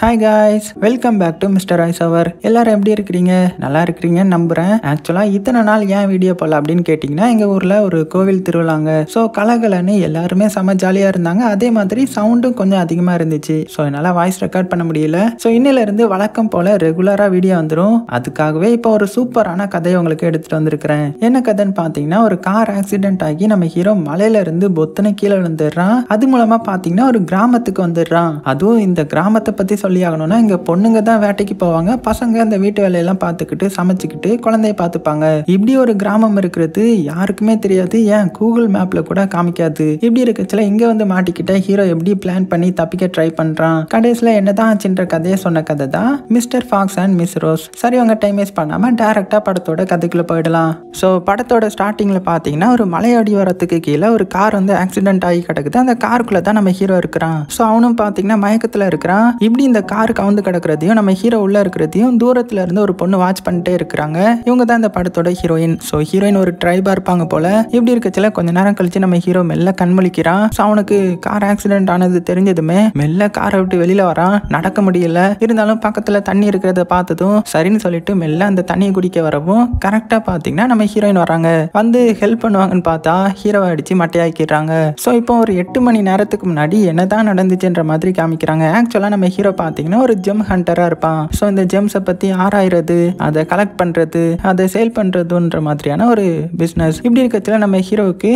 Hi guys, welcome back to Mr. Roy's Hour. எல்லாரும் எப்படி இருக்கிறீங்க? நல்லா இருக்கிறீங்கன்னு நம்புறேன். ஆக்சுவலா இத்தனை நாள் ஏன் வீடியோ போடல அப்படின்னு கேட்டிங்கன்னா, எங்க ஊர்ல ஒரு கோவில் திருவிழாங்க. ஸோ கலகலன்னு எல்லாருமே செம ஜாலியா இருந்தாங்க. அதே மாதிரி சவுண்டும் கொஞ்சம் அதிகமா இருந்துச்சு. ஸோ என்னால வாய்ஸ் ரெக்கார்ட் பண்ண முடியல. ஸோ இன்னில இருந்து வழக்கம் போல ரெகுலரா வீடியோ வந்துடும். அதுக்காகவே இப்போ ஒரு சூப்பரான கதையை உங்களுக்கு எடுத்துட்டு வந்திருக்கிறேன். என்ன கதைன்னு பாத்தீங்கன்னா, ஒரு கார் ஆக்சிடென்ட் ஆகி நம்ம ஹீரோ மலையில இருந்து பொத்துன்னு கீழே விழுந்துடுறான். அது மூலமா பாத்தீங்கன்னா ஒரு கிராமத்துக்கு வந்துடுறான். அதுவும் இந்த கிராமத்தை பத்தி சொல்லியாகணும்னா, இங்க பொண்ணுங்க தான் வேட்டைக்கு போவாங்க, பசங்க அந்த வீட்டு வேலையெல்லாம் பார்த்துக்கிட்டு சமைச்சுக்கிட்டு குழந்தைய பார்த்துப்பாங்க. இப்படி ஒரு கிராமம் இருக்கிறது யாருக்குமே தெரியாது, ஏன் கூகுள் மேப்ல கூட காமிக்காது. இப்படி இருக்கச்சுல இங்க வந்து மாட்டிக்கிட்ட ஹீரோ எப்படி பிளான் பண்ணி தப்பிக்க ட்ரை பண்றான். கடைசியில என்னதான் ஆச்சுன்ற கதையை சொன்ன கதை தான் mister Fox and miss Rose. சரி, அவங்க டைம் வேஸ்ட் பண்ணாம டைரக்டா படத்தோட கதைக்குள்ள போயிடலாம். ஸோ படத்தோட ஸ்டார்டிங்ல பாத்தீங்கன்னா, ஒரு மலையடி வரத்துக்கு கீழே ஒரு கார் வந்து ஆக்சிடென்ட் ஆகி கிடக்குது. அந்த காருக்குள்ள தான் நம்ம ஹீரோ இருக்கிறான். ஸோ அவனும் பாத்தீங்கன்னா மயக்கத்துல இருக்கிறான். இப்படி இந்த கார் கவுந்து கிடக்கிறதையும் நம்ம ஹீரோ உள்ள இருக்கிறதையும் தூரத்துல இருந்து ஒரு பொண்ணு வாட்ச் பண்ணிட்டே இருக்கிறாங்க. இவங்க தான் இந்த படத்தோட ஹீரோயின். சோ ஹீரோயின் ஒரு ட்ரைபா இருப்பாங்க போல. இப்படி இருக்கச்சுல கொஞ்ச நேரம் கழிச்சு நம்ம ஹீரோ மெல்ல கண்முழிக்கிறான். சோ அவனுக்கு கார் ஆக்சிடென்ட் ஆனது தெரிஞ்சதுமே மெல்ல காரை விட்டு வெளியில வரான். நடக்க முடியல, இருந்தாலும் பக்கத்துல தண்ணி இருக்கிறத பார்த்ததும் சரின்னு சொல்லிட்டு மெல்ல அந்த தண்ணியை குடிக்க வரவும் கரெக்டா பாத்தீங்கன்னா நம்ம ஹீரோயின் வராங்க. வந்து ஹெல்ப் பண்ணுவாங்கன்னு பார்த்தா ஹீரோவை அடிச்சு மட்டையாக்கிறாங்க. சோ இப்போ ஒரு 8 மணி நேரத்துக்கு முன்னாடி என்னதான் நடந்துச்சுன்ற மாதிரி காமிக்கிறாங்க. ஆக்சுவலா நம்ம ஹீரோ பாத்தீங்கன்னா ஒரு ஜெம் ஹண்டரா இருப்பான். சோ இந்த ஜெம்ஸை பத்தி ஆராயிறது, அதை கலெக்ட் பண்றது, அதை சேல் பண்றதுன்ற மாதிரியான ஒரு பிசினஸ். இப்படி இருக்கச்சுல நம்ம ஹீரோவுக்கு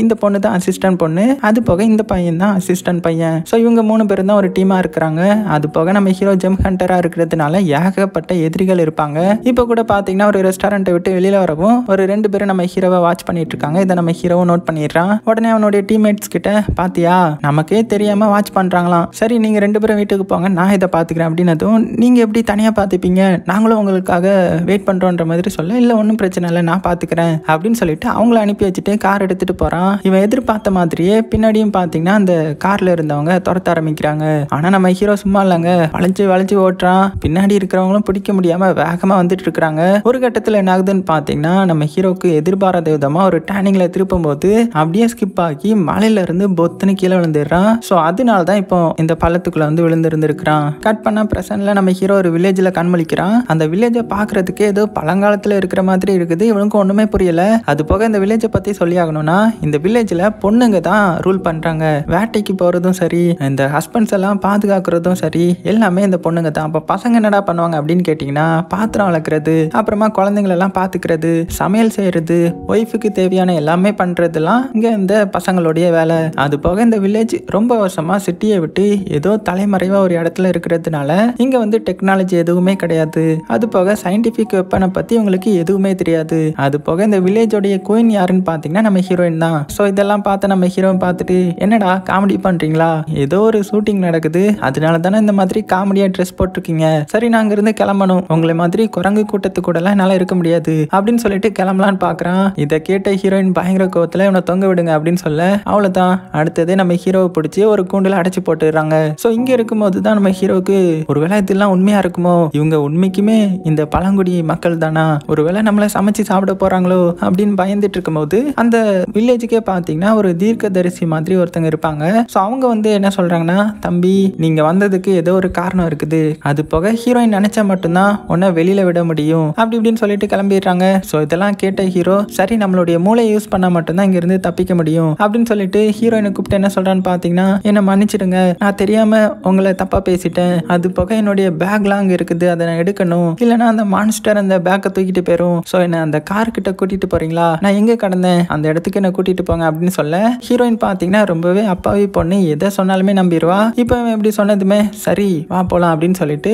இந்த பொண்ணு தான் அசிஸ்டன்ட் பொண்ணு, அது போக இந்த பையன் தான் அசிஸ்டன்ட் பையன். சோ இவங்க 3 பேரும் தான் ஒரு டீமா இருக்கிறாங்க. அது போக நம்ம ஹீரோ ஜெம் ஹண்டரா இருக்கிறதுனால ஏகப்பட்ட எதிரிகள் இருப்பாங்க. இப்ப கூட பாத்தீங்கன்னா ஒரு ரெஸ்டாரண்ட் விட்டு வெளியில வரவும் ஒரு 2 பேரும் நம்ம ஹீரோவை வாட்ச் பண்ணிட்டு இருக்காங்க. இதை நம்ம ஹீரோவை நோட் பண்ணிடுறான். உடனே அவனுடைய டீம்மேட்ஸ் கிட்ட, பாத்தியா நமக்கே தெரியாம வாட்ச் பண்றாங்களாம், சரி நீங்க 2 பேரும் வீட்டுக்கு போங்க, நான் இதை பார்த்துக்கிறேன் அப்படின்னதும், நீங்கள் எப்படி தனியாக பார்த்துப்பீங்க, நாங்களும் உங்களுக்காக வெயிட் பண்ணுறோன்ற மாதிரி சொல்ல, இல்லை ஒன்றும் பிரச்சனை இல்லை நான் பார்த்துக்கிறேன் அப்படின்னு சொல்லிட்டு அவங்கள அனுப்பி வச்சுட்டு கார் எடுத்துகிட்டு போகிறான். இவன் எதிர்பார்த்த மாதிரியே பின்னாடியும் பார்த்தீங்கன்னா அந்த காரில் இருந்தவங்க துரத்த ஆரம்பிக்கிறாங்க. ஆனால் நம்ம ஹீரோ சும்மா இல்லைங்க, வளைஞ்சு வளைஞ்சு ஓட்டுறான். பின்னாடி இருக்கிறவங்களும் பிடிக்க முடியாமல் வேகமாக வந்துட்டு இருக்கிறாங்க. ஒரு கட்டத்தில் என்ன ஆகுதுன்னு பார்த்தீங்கன்னா, நம்ம ஹீரோக்கு எதிர்பாராத விதமாக ஒரு டேர்னிங்கில் திருப்பும் போது அப்படியே ஸ்கிப் ஆகி மலையிலேருந்து பொத்துன்னு கீழே விழுந்துடுறான். ஸோ அதனால தான் இப்போ இந்த பள்ளத்துக்குள்ளே வந்து விழுந்துருந்து இருக்கிறான். கட் பண்ண பிரசன்ட்ல நம்ம ஹீரோ ஒரு வில்லேஜ்ல கண்மொழிக்கிறான். அந்த வில்லேஜை பாக்குறதுக்கே ஏதோ பழங்காலத்துல இருக்கிற மாதிரி இருக்குது. இவனுக்கு ஒண்ணுமே புரியல. அது போக இந்த வில்லேஜை பத்தி சொல்லி ஆகணும்னா, இந்த வில்லேஜ்ல பொண்ணுங்க தான் ரூல் பண்றாங்க. வேட்டைக்கு போறதும் சரி, இந்த ஹஸ்பண்ட்ஸ் எல்லாம் பாதுகாக்கிறதும் சரி, எல்லாமே இந்த பொண்ணுங்க தான். அப்ப பசங்க என்னடா பண்ணுவாங்க அப்படின்னு கேட்டீங்கன்னா, பாத்திரம் வளர்க்கறது, அப்புறமா குழந்தைங்களை எல்லாம் பாத்துக்கிறது, சமையல் செய்யறது, ஒய்ஃபுக்கு தேவையான எல்லாமே பண்றதுலாம் இங்க இந்த பசங்களுடைய வேலை. அது போக இந்த வில்லேஜ் ரொம்ப வருஷமா சிட்டியை விட்டு ஏதோ தலைமறைவா ஒரு இடத்துல இருக்கிறதுனால இங்க வந்து டெக்னாலஜி எதுவுமே கிடையாது. அது போக சயின்டிபிக் வெப்பனை பத்தி உங்களுக்கு எதுவுமே தெரியாது. அது போக இந்த வில்லேஜோடைய குயின் யாருன்னு பாத்தீங்கன்னா நம்ம ஹீரோயின் தான். சோ இதெல்லாம் பார்த்து நம்ம ஹீரோயின் பார்த்துட்டு, என்னடா காமெடி பண்றீங்களா, ஏதோ ஒரு ஷூட்டிங் நடக்குது, அதனால தானே இந்த மாதிரி காமெடியா ட்ரெஸ் போட்டிருக்கீங்க, சரி நாங்க இருந்து கிளம்பணும், உங்களை மாதிரி குரங்கு கூட்டத்து கூட எல்லாம் என்னால இருக்க முடியாது அப்படின்னு சொல்லிட்டு கிளம்பலான்னு பாக்குறான். இதை கேட்ட ஹீரோயின் பயங்கர கோவத்துல இவனை தொங்க விடுங்க அப்படின்னு சொல்ல, அவ்வளவுதான், அடுத்ததே நம்ம ஹீரோவை பிடிச்சி ஒரு கூண்டுல அடைச்சு போட்டுறாங்க. சோ இங்க இருக்கும்போது தான் நம்ம ஹீரோவுக்கு, ஒருவேளை இதெல்லாம் உண்மையா இருக்குமோ, இவங்க உண்மைக்குமே இந்த பழங்குடி மக்கள் தானா, ஒருவேளை நம்மள சமைச்சு சாப்பிட போறாங்களோ அப்படின்னு பயந்துட்டு இருக்கும் போது அந்த வில்லேஜுக்கே பாத்தீங்கன்னா ஒரு தீர்க்கதரிசி மாதிரி ஒருத்தங்க இருப்பாங்க. சோ அவங்க வந்து என்ன சொல்றாங்கன்னா, தம்பி நீங்க வந்ததுக்கு ஏதோ ஒரு காரணம் இருக்குது, அது போக ஹீரோயின் நினைச்சா மட்டும்தான் உன்னை வெளியில விட முடியும் அப்படி இப்படின்னு சொல்லிட்டு கிளம்பிடுறாங்க. சோ இதெல்லாம் கேட்ட ஹீரோ, சரி நம்மளுடைய மூளை யூஸ் பண்ணா மட்டும்தான் இங்க இருந்து தப்பிக்க முடியும் அப்படின்னு சொல்லிட்டு ஹீரோயினை கூப்பிட்டு என்ன சொல்றான்னு பாத்தீங்கன்னா, என்ன மன்னிச்சிடுங்க, நான் தெரியாம உங்களை தப்பா பேசிட்டேன், அது போக என்னுடைய பேக்லாம் அங்கே இருக்குது, அதை நான் எடுக்கணும், இல்லைனா அந்த மான்ஸ்டர் அந்த பேக்கை தூக்கிட்டு போயிடும், ஸோ என்ன அந்த கார்கிட்ட கூட்டிட்டு போறீங்களா, நான் எங்கே கடந்தேன் அந்த இடத்துக்கு என்ன கூட்டிட்டு போங்க அப்படின்னு சொல்ல, ஹீரோயின் பார்த்தீங்கன்னா ரொம்பவே அப்பாவி பொண்ணு, எதை சொன்னாலுமே நம்பிடுவா. இப்போ எப்படி சொன்னதுமே சரி வா போலாம் அப்படின்னு சொல்லிட்டு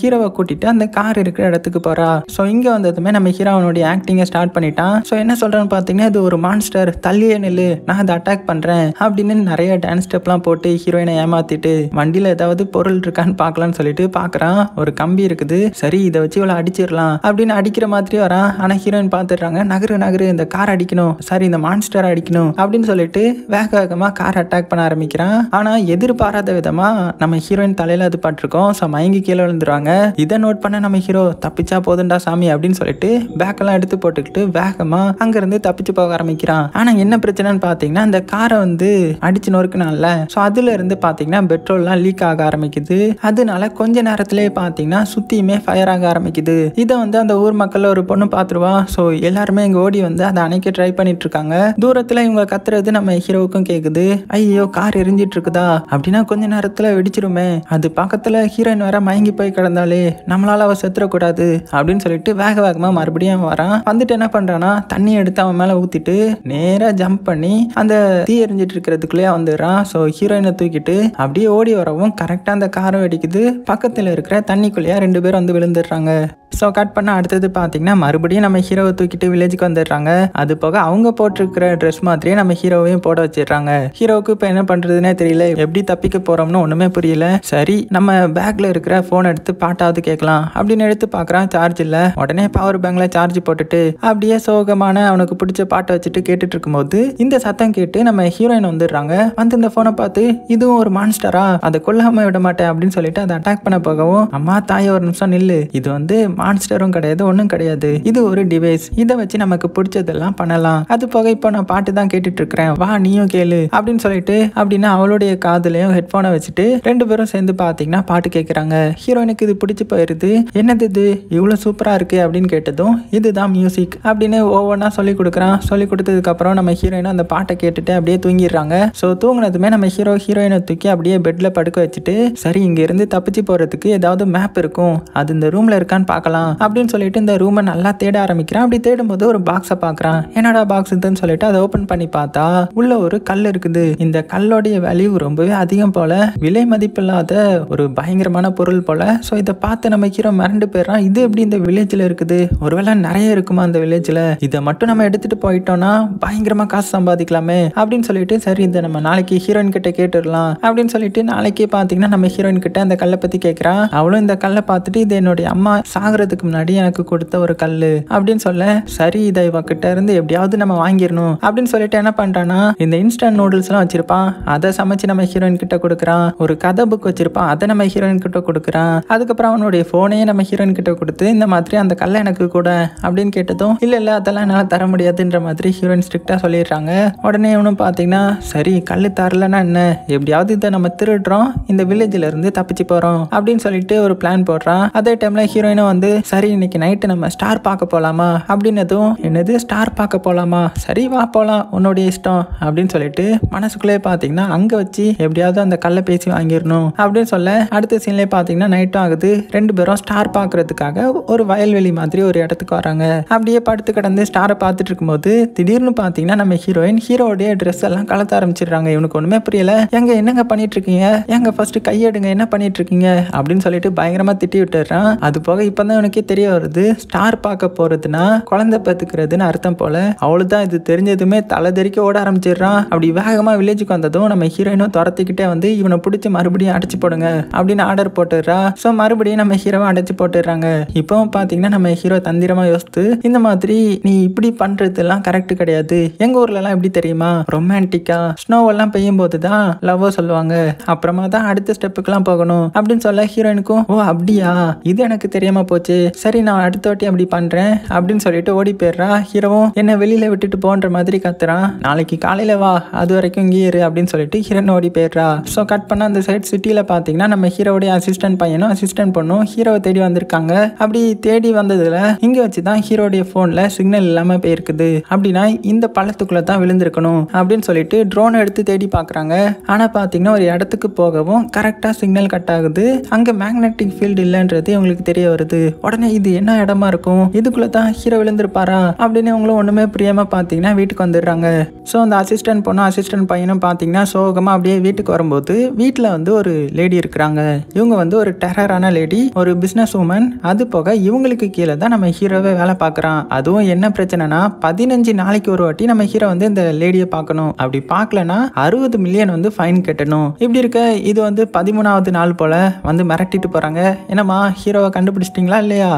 ஹீரோவை கூட்டிட்டு அந்த கார் இருக்கிற இடத்துக்கு போறா. ஸோ இங்க வந்ததுமே நம்ம ஹீரோ அவனுடைய ஆக்டிங்கை ஸ்டார்ட் பண்ணிட்டான். ஸோ என்ன சொல்றேன்னு பார்த்தீங்கன்னா, இது ஒரு மான்ஸ்டர், தள்ளியே நில்லு, நான் அதை அட்டாக் பண்றேன் அப்படின்னு நிறைய டான்ஸ் ஸ்டெப்லாம் போட்டு ஹீரோயினை ஏமாத்திட்டு வண்டியில ஏதாவது பொருள் இருக்கான்னு பார்க்கலாம்னு சொல்லிட்டு பாக்குறான். ஒரு கம்பி இருக்குது, சரி இதை வச்சு இவ்வளவு அடிச்சிடலாம் அப்படின்னு அடிக்கிற மாதிரி வரான். ஆனா ஹீரோயின் பாத்துறாங்க, நகரு நகரு, இந்த கார் அடிக்கணும், சரி இந்த மான்ஸ்டர் அடிக்கணும் அப்படின்னு சொல்லிட்டு வேக வேகமா கார் அட்டாக் பண்ண ஆரம்பிக்கிறான். ஆனா எதிர்பாராத விதமா நம்ம ஹீரோயின் தலையில அது பட்டிருக்கோம். சோ மயங்கி கீழே விழுந்துருவாங்க. இதை நோட் பண்ண நம்ம ஹீரோ, தப்பிச்சா போதுண்டா சாமி அப்படின்னு சொல்லிட்டு பேக்கெல்லாம் எடுத்து போட்டுக்கிட்டு வேகமா அங்க இருந்து தப்பிச்சு போக ஆரம்பிக்கிறான். ஆனா என்ன பிரச்சனைன்னு பாத்தீங்கன்னா, அந்த காரை வந்து அடிச்சு நொறுக்குனால, சோ அதுல இருந்து பாத்தீங்கன்னா பெட்ரோல் எல்லாம் லீக் ஆக ஆரம்பிக்குது. போயிடுது. அதனால கொஞ்ச நேரத்திலேயே பார்த்தீங்கன்னா சுத்தியுமே ஃபயர் ஆக ஆரம்பிக்குது. இதை வந்து அந்த ஊர் மக்கள் ஒரு பொண்ணு பார்த்துருவா. ஸோ எல்லாருமே இங்கே ஓடி வந்து அதை அணைக்க ட்ரை பண்ணிட்டு இருக்காங்க. தூரத்தில் இவங்க கத்துறது நம்ம ஹீரோவுக்கும் கேட்குது. ஐயோ கார் எரிஞ்சிட்டு இருக்குதா அப்படின்னா கொஞ்ச நேரத்தில் வெடிச்சிருமே. அது பக்கத்தில் ஹீரோயின் வேற மயங்கி போய் கிடந்தாலே நம்மளால அவ செத்துடக்கூடாது அப்படின்னு சொல்லிட்டு வேக வேகமாக மறுபடியும் வரான். வந்துட்டு என்ன பண்றான்னா தண்ணி எடுத்து அவன் மேலே ஊத்திட்டு நேராக ஜம்ப் பண்ணி அந்த தீ எரிஞ்சிட்டு இருக்கிறதுக்குள்ளேயே வந்துடுறான். ஸோ ஹீரோயினை தூக்கிட்டு அப்படியே ஓடி வரவும் கரெக்டாக அந்த காரை வெடிக்குது. பக்கத்தில் இருக்கிற தண்ணிக்குள்ளேயே ரெண்டு பேரும் வந்து விழுந்துடுறாங்க. ஸோ கட் பண்ண அடுத்தது பார்த்தீங்கன்னா மறுபடியும் நம்ம ஹீரோவை தூக்கிட்டு வில்லேஜுக்கு வந்துடுறாங்க. அது போக அவங்க போட்டிருக்கிற ட்ரெஸ் மாதிரியே நம்ம ஹீரோவையும் போட வச்சிடுறாங்க. ஹீரோவுக்கு இப்போ என்ன பண்ணுறதுனே தெரியல, எப்படி தப்பிக்க போகிறோம்னு ஒன்றுமே புரியல. சரி நம்ம பேக்கில் இருக்கிற ஃபோன் எடுத்து பாட்டாவது கேட்கலாம் அப்படின்னு எடுத்து பார்க்குறான். சார்ஜ் இல்லை. உடனே பவர் பேங்கில் சார்ஜ் போட்டுட்டு அப்படியே சோகமான அவனுக்கு பிடிச்ச பாட்டை வச்சுட்டு கேட்டுட்டு இருக்கும்போது இந்த சத்தம் கேட்டு நம்ம ஹீரோயின் வந்துடுறாங்க. வந்து இந்த ஃபோனை பார்த்து இதுவும் ஒரு மான்ஸ்டரா, அதை கொல்லாமல் விட மாட்டேன் அப்படின்னு சொல்லிட்டு அதை அட்டாக் பண்ண போகவும் அம்மா தாயை ஒரு நிமிஷம் நில்லு, இது வந்து மான்ஸ்டரும் கிடையாது ஒன்றும் கிடையாது, இது ஒரு டிவைஸ், இதை வச்சு நமக்கு பிடிச்சதெல்லாம் பண்ணலாம். அது போக இப்போ நான் பாட்டு தான் கேட்டுட்டு இருக்கிறேன், வா நீயும் கேளு அப்படின்னு சொல்லிட்டு அப்படின்னா அவளுடைய காதுலையும் ஹெட்ஃபோனை வச்சுட்டு ரெண்டு பேரும் சேர்ந்து பார்த்தீங்கன்னா பாட்டு கேட்குறாங்க. ஹீரோயினுக்கு இது பிடிச்சி போயிடுது. என்னது இது இவ்வளோ சூப்பராக இருக்கு அப்படின்னு கேட்டதும் இதுதான் மியூசிக் அப்படின்னு ஒவ்வொன்றா சொல்லிக் கொடுக்குறான். சொல்லிக் கொடுத்ததுக்கப்புறம் நம்ம ஹீரோயினும் அந்த பாட்டை கேட்டுட்டு அப்படியே தூங்கிடுறாங்க. ஸோ தூங்கினதுமே நம்ம ஹீரோயினை தூக்கி அப்படியே பெட்டில் படுக்க வச்சுட்டு சரி இங்கேருந்து தப்பிச்சு போகிறதுக்கு ஏதாவது மேப் இருக்கும், அது இந்த ரூமில் இருக்கான்னு பார்க்கலாம் அப்படின்னு சொல்லிட்டு இந்த ரூமை நல்லா தேட ஆரம்பிக்கிறான். அப்படி தேடும்போது ஒரு பாக்ஸை பார்க்குறான். என்னடா பாக்ஸ் இதுன்னு சொல்லிட்டு அதை ஓப்பன் பண்ணி பார்த்தா உள்ள ஒரு கல் இருக்குது. இந்த கல்லோடைய வேல்யூ ரொம்பவே அதிகம் போல, விலை மதிப்பில்லாத ஒரு பயங்கரமான பொருள் போல. ஸோ இதை பார்த்து நம்ம ஹீரோ மிரண்டு போயிடறான். இது எப்படி இந்த வில்லேஜில் இருக்குது, ஒருவேளை நிறைய இருக்குமா அந்த வில்லேஜில், இதை மட்டும் நம்ம எடுத்துட்டு போயிட்டோம்னா பயங்கரமா காசு சம்பாதிக்கலாமே அப்படின்னு சொல்லிட்டு சரி இதை நம்ம நாளைக்கு ஹீரோயின் கிட்ட கேட்டுடலாம் அப்படின்னு சொல்லிட்டு நாளைக்கே பார்த்தீங்கன்னா நம்ம ஹீரோயின் கிட்ட அந்த கல்லை பற்றி கேட்குறான். அவளும் இந்த கல்லை பார்த்துட்டு இது என்னுடைய அம்மா சாகிற முன்னாடி எனக்கு கொடுத்த ஒரு கல்லு அப்படின்னு சொல்ல சரி இதை இவகிட்ட இருந்து எப்படியாவது நம்ம வாங்கிடணும் அப்படின்னு சொல்லிட்டு என்ன பண்றானா இந்த இன்ஸ்டன்ட் நூடுல்ஸ் எல்லாம் வச்சிருப்பான். அதை சமைச்சு நம்ம ஹீரோயின் கிட்ட கொடுக்குறான். ஒரு கதை புக் வச்சிருப்பான், அதை நம்ம ஹீரோயின் கிட்ட கொடுக்குறான். அதுக்கப்புறம் அவனுடைய போனையே நம்ம ஹீரோயின் கிட்ட கொடுத்து இந்த மாதிரி அந்த கல்லை எனக்கு கூட அப்படின்னு கேட்டதும் இல்ல இல்ல அதெல்லாம் என்னால தர முடியாதுன்ற மாதிரி ஹீரோயின் ஸ்ட்ரிக்டா சொல்லிடுறாங்க. உடனே இவனும் பாத்தீங்கன்னா சரி கல்லு தரலன்னா என்ன, எப்படியாவது இதை நம்ம திருடுறோம், இந்த வில்லேஜ்ல இருந்து தப்பிச்சு போறோம் அப்படின்னு சொல்லிட்டு ஒரு பிளான் போடுறான். அதே டைம்ல ஹீரோயினும் வந்து சரி இன்னைக்கு நைட்டு நம்ம ஸ்டார் பார்க்க போகலாமா அப்படின்னதும் என்னது ஸ்டார் பார்க்க போகலாமா, சரி வா போகலாம் உன்னுடைய இஷ்டம் அப்படின்னு சொல்லிட்டு மனசுக்குள்ளே பார்த்தீங்கன்னா அங்கே வச்சு எப்படியாவது அந்த கல்லை பேசி வாங்கிடணும் அப்படின்னு சொல்ல அடுத்த சீன்லேயே பார்த்தீங்கன்னா நைட்டும் ஆகுது. ரெண்டு பேரும் ஸ்டார் பார்க்கறதுக்காக ஒரு வயல்வெளி மாதிரி ஒரு இடத்துக்கு வராங்க. அப்படியே படுத்து கிடந்து ஸ்டாரை பார்த்துட்டு இருக்கும்போது திடீர்னு பார்த்தீங்கன்னா நம்ம ஹீரோயின் ஹீரோடைய ட்ரெஸ் எல்லாம் கலத்த ஆரம்பிச்சிடுறாங்க. இவனுக்கு ஒன்றுமே புரியலை. எங்க என்னங்க பண்ணிட்டு இருக்கீங்க, எங்க ஃபர்ஸ்ட் கையெடுங்க, என்ன பண்ணிட்டு இருக்கீங்க அப்படின்னு சொல்லிட்டு பயங்கரமாக திட்டி விட்டுறான். அது போக இப்போ தான் எனக்கே தெரிய வருது ஸ்டார் பார்க்க போறதுன்னா குழந்தை பத்துக்கிறதுன்னு அர்த்தம் போல. அவளுதான் இது தெரிஞ்சதுமே தலை தெறிக்க ஓட ஆரம்பிச்சிடுறான். அப்படி வேகமா வில்லேஜுக்கு வந்ததும் நம்ம ஹீரோயினும் துரத்திக்கிட்டே வந்து இவனை பிடிச்சி மறுபடியும் அடைச்சு போடுங்க அப்படின்னு ஆர்டர் போட்டுடுறா. ஸோ மறுபடியும் நம்ம ஹீரோவை அடைச்சு போட்டுடுறாங்க. இப்பவும் பார்த்தீங்கன்னா நம்ம ஹீரோ தந்திரமா யோசித்து இந்த மாதிரி நீ இப்படி பண்றதுலாம் கரெக்ட் கிடையாது, எங்க ஊர்ல எல்லாம் எப்படி தெரியுமா ரொமான்டிக்கா ஸ்னோவெல்லாம் பெய்யும் போதுதான் லவ் சொல்லுவாங்க, அப்புறமா தான் அடுத்த ஸ்டெப்புக்கெல்லாம் போகணும் அப்படின்னு சொல்ல ஹீரோயினுக்கும் ஓ அப்படியா இது எனக்கு தெரியாம போச்சு, சரி நான் அடுத்த வாட்டி அப்படி பண்றேன் அப்படின்னு சொல்லிட்டு ஓடி போயிடுறா. ஹீரோவும் என்ன வெளியில விட்டுட்டு போன்ற மாதிரி கத்துறான். நாளைக்கு காலையில வா, அது வரைக்கும் இங்கே இரு அப்படின்னு சொல்லிட்டு ஹீரோன் ஓடி போயிடுறா. ஸோ கட் பண்ண அந்த சைட் சிட்டியில பாத்தீங்கன்னா நம்ம ஹீரோடைய அசிஸ்டன்ட் பையனும் அசிஸ்டன்ட் பொண்ணும் ஹீரோவை தேடி வந்திருக்காங்க. அப்படி தேடி வந்ததுல இங்க வச்சுதான் ஹீரோடைய போன்ல சிக்னல் இல்லாம போயிருக்குது. அப்படின்னா இந்த பள்ளத்துக்குள்ள தான் விழுந்திருக்கணும் அப்படின்னு சொல்லிட்டு ட்ரோன் எடுத்து தேடி பாக்குறாங்க. ஆனா பாத்தீங்கன்னா ஒரு இடத்துக்கு போகவும் கரெக்டா சிக்னல் கட் ஆகுது. அங்க மேக்னெட்டிக் ஃபீல்டு இல்லைன்றது உங்களுக்கு தெரிய வருது. உடனே இது என்ன இடமா இருக்கும், இதுக்குள்ள தான் ஹீரோ விழுந்திருப்பாரா அப்படின்னு அவங்களும் ஒண்ணுமே புரியாம பாத்தீங்கன்னா வீட்டுக்கு வந்துடுறாங்க. ஸோ அந்த அசிஸ்டன்ட் பொண்ணும் அசிஸ்டன்ட் பையனும் பாத்தீங்கன்னா சோகமா அப்படியே வீட்டுக்கு வரும்போது வீட்டுல வந்து ஒரு லேடி இருக்கிறாங்க. இவங்க வந்து ஒரு டெரரான லேடி, ஒரு பிசினஸ் உமன். அது போக இவங்களுக்கு கீழே தான் நம்ம ஹீரோவே வேலை பார்க்குறான். அதுவும் என்ன பிரச்சனைனா 15 நாளைக்கு ஒரு வாட்டி நம்ம ஹீரோ வந்து இந்த லேடியை பார்க்கணும், அப்படி பார்க்கலன்னா 60 மில்லியன் வந்து ஃபைன் கட்டணும். இப்படி இருக்க இது வந்து 13ஆவது நாள் போல வந்து மிரட்டிட்டு போறாங்க. என்னம்மா ஹீரோவை கண்டுபிடிச்சிட்டீங்களா இல்லையா,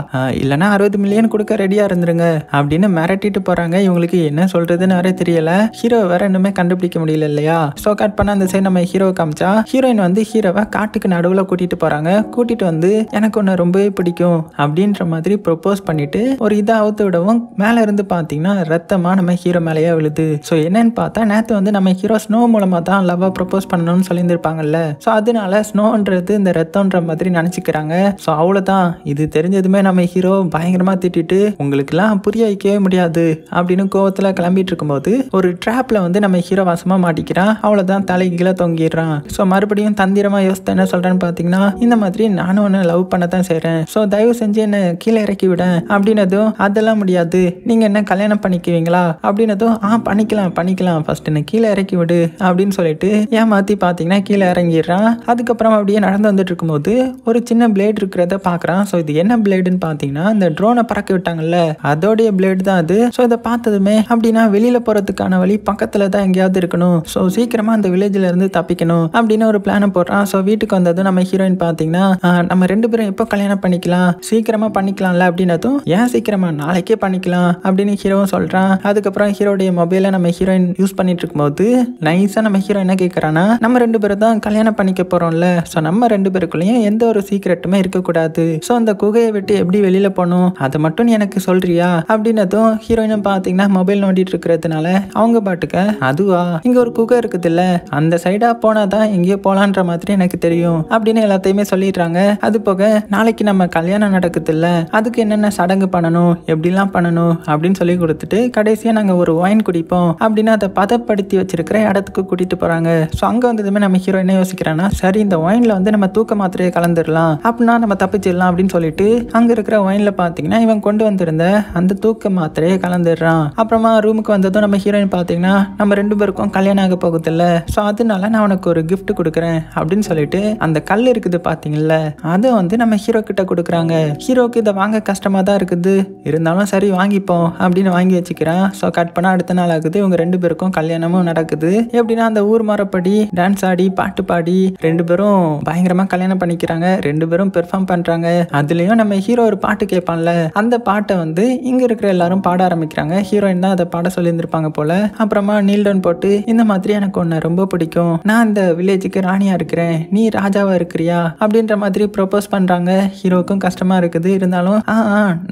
இல்லைன்னா 60 மில்லியன் கொடுக்க ரெடியா இருந்துருங்க அப்படின்னு மிரட்டிட்டு போறாங்க. இவங்களுக்கு என்ன சொல்றதுன்னு வேற தெரியல. ஹீரோ வேற இன்னுமே கண்டுபிடிக்க முடியல இல்லையா. ஸோ கட் பண்ண அந்த சைடு நம்ம ஹீரோவை காமிச்சா ஹீரோயின் வந்து ஹீரோவை காட்டுக்கு நடுவில் கூட்டிட்டு போறாங்க. கூட்டிட்டு வந்து எனக்கு ஒன்று ரொம்பவே பிடிக்கும் அப்படின்ற மாதிரி ப்ரொபோஸ் பண்ணிட்டு ஒரு இதை அவுத்து விடவும் மேலே இருந்து பார்த்தீங்கன்னா ரத்தமா நம்ம ஹீரோ மேலேயே விழுது. ஸோ என்னன்னு பார்த்தா நேற்று வந்து நம்ம ஹீரோ ஸ்னோ மூலமா தான் லவ்வை ப்ரொபோஸ் பண்ணணும்னு சொல்லியிருந்திருப்பாங்கல்ல. ஸோ அதனால ஸ்னோ ரத்தம்ன்றது இந்த ரத்தம்ன்ற மாதிரி நினைச்சுக்கிறாங்க. ஸோ அவ்வளோதான், இது தெரிஞ்சதுமே நம்ம ஹீரோ பயங்கரமா திட்டிட்டு உங்களுக்குலாம் புரிய வைக்கவே முடியாது அப்படின்னு கோவத்துல கிளம்பிட்டு இருக்கும்போது ஒரு ட்ராப்ல வந்து நம்ம ஹீரோ வாசமா மாட்டிக்கிறான். அவ்வளோதான், தலைகீழ தொங்கிடுறான். ஸோ மறுபடியும் தந்திரமா யோசித்த என்ன சொல்றேன்னு பாத்தீங்கன்னா, இந்த மாதிரி நானும் ஒன்னு லவ் பண்ணத்தான் செய்றேன், ஸோ தயவு செஞ்சு என்ன கீழே இறக்கி விட அப்படின்னதும், அதெல்லாம் முடியாது, நீங்க என்ன கல்யாணம் பண்ணிக்குவீங்களா அப்படின்னதும், பண்ணிக்கலாம் பண்ணிக்கலாம் ஃபர்ஸ்ட் என்ன கீழே இறக்கி விடு அப்படின்னு சொல்லிட்டு ஏமாத்தி பார்த்தீங்கன்னா கீழே இறங்கிடுறான். அதுக்கப்புறம் அப்படியே நடந்து வந்துட்டு இருக்கும்போது ஒரு சின்ன பிளேட் இருக்கிறத பார்க்குறான். ஸோ இது என்ன பிளேடுன்னு பார்த்தீங்கன்னா, இந்த ட்ரோனை பறக்க விட்டாங்கல்ல அதோடைய பிளேடு தான் அது. ஸோ இதை பார்த்ததுமே அப்படின்னா வெளியில போறதுக்கான வழி பக்கத்துல தான் எங்கேயாவது இருக்கணும், ஸோ சீக்கிரமா அந்த வில்லேஜ்ல இருந்து தப்பிக்கணும் அப்படின்னு ஒரு பிளானை போடுறான். ஸோ வீட்டுக்கு வந்ததும் நம்ம ஹீரோயின் பார்த்தீங்கன்னா, நம்ம ரெண்டு பேரும் எப்போ கல்யாணம் பண்ணிக்கலாம், சீக்கிரமா பண்ணிக்கலாம்ல அப்படின்னதும், ஏன் சீக்கிரமா நாளைக்கே பண்ணிக்கலாம் அப்படின்னு ஹீரோவும் சொல்றான். அதுக்கப்புறம் ஹீரோடைய மொபைல நம்ம ஹீரோயின் யூஸ் பண்ணிட்டு இருக்கும்போது நைஸா நம்ம ஹீரோ என்ன கேட்கறான்னா, நம்ம ரெண்டு பேரும் தான் கல்யாணம் பண்ணிக்க போறோம்ல, ஸோ நம்ம ரெண்டு பேருக்குள்ளேயும் எந்த ஒரு சீக்கிரட்டுமே இருக்கக்கூடாது, ஸோ அந்த குகையை விட்டு எப்படி வெளியில போகணும் அதை மட்டும் எனக்கு சொல்றியா அப்படின்னதும், ஹீரோயினும் பார்த்தீங்கன்னா மொபைல் நோண்டிட்டு இருக்கிறதுனால அவங்க பாட்டுக்க, அதுவா இங்க ஒரு குகை இருக்குது இல்ல, அந்த சைடா போனாதான் எங்கேயோ போலான்ற மாதிரி எனக்கு தெரியும் அப்படின்னு எல்லாத்தையுமே சொல்லிடுறாங்க. அது போக நாளைக்கு நம்ம கல்யாணம் நடக்குது இல்ல, அதுக்கு என்னென்ன சடங்கு பண்ணணும் எப்படிலாம் பண்ணணும் அப்படின்னு சொல்லி கொடுத்துட்டு கடைசியா நாங்க ஒரு ஒயின் குடிப்போம் அப்படின்னு அதை பதப்படுத்தி வச்சிருக்கிற இடத்துக்கு கூட்டிட்டு போறாங்க. ஸோ அங்க வந்ததுமே நம்ம ஹீரோ என்ன யோசிக்கிறான்னா, சரி இந்த ஒயின்ல வந்து நம்ம தூக்க மாத்திரையை கலந்துடலாம் அப்படின்னா நம்ம தப்பிச்சிடலாம் அப்படின்னு சொல்லிட்டு அங்க இருக்கிற ஒயின்ல பாத்தீங்கன்னா இவன் கொண்டு வந்திருந்த அந்த தூக்க மாத்திரையை கலந்துடுறான். அப்புறமா ரூமுக்கு வந்ததும் நம்ம ஹீரோயின் பாத்தீங்கன்னா, நம்ம ரெண்டு பேருக்கும் கல்யாணம் ஆக போகுது இல்ல, ஸோ அதனால நான் உனக்கு ஒரு கிஃப்ட் கொடுக்குறேன் அப்படின்னு சொல்லிட்டு அந்த கல் இருக்குது பாத்தீங்கல்ல அதை வந்து நம்ம ஹீரோ கிட்ட கொடுக்குறாங்க. ஹீரோக்கு இதை வாங்க கஷ்டமா தான் இருக்குது, இருந்தாலும் சரி வாங்கிப்போம் அப்படின்னு வாங்கி வச்சுக்கிறான். ஸோ கட் பண்ண அடுத்த நாள் ஆகுது, இவங்க ரெண்டு பேருக்கும் கல்யாணமும் நடக்குது. எப்படின்னா அந்த ஊர் மரப்படி டான்ஸ் ஆடி பாட்டு பாடி ரெண்டு பேரும் பயங்கரமா கல்யாணம் பண்ணிக்கிறாங்க, ரெண்டு பேரும் பெர்ஃபார்ம் பண்றாங்க. அதுலயும் நம்ம ஹீரோ ஒரு பாட்டு கேட்பான்ல, அந்த பாட்டை வந்து இங்க இருக்கிற எல்லாரும் பாட ஆரம்பிக்கிறாங்க. ஹீரோயின் தான் அதை பாட சொல்லியிருந்திருப்பாங்க போல. அப்புறமா நீல் டவுன் போட்டு, இந்த மாதிரி எனக்கு ஒன்னு ரொம்ப பிடிக்கும், நான் இந்த வில்லேஜுக்கு ராணியா இருக்கிறேன், நீ ராஜாவா இருக்கிறியா அப்படின்ற மாதிரி ப்ரொபோஸ் பண்றாங்க. ஹீரோக்கும் கஷ்டமா இருக்குது, இருந்தாலும்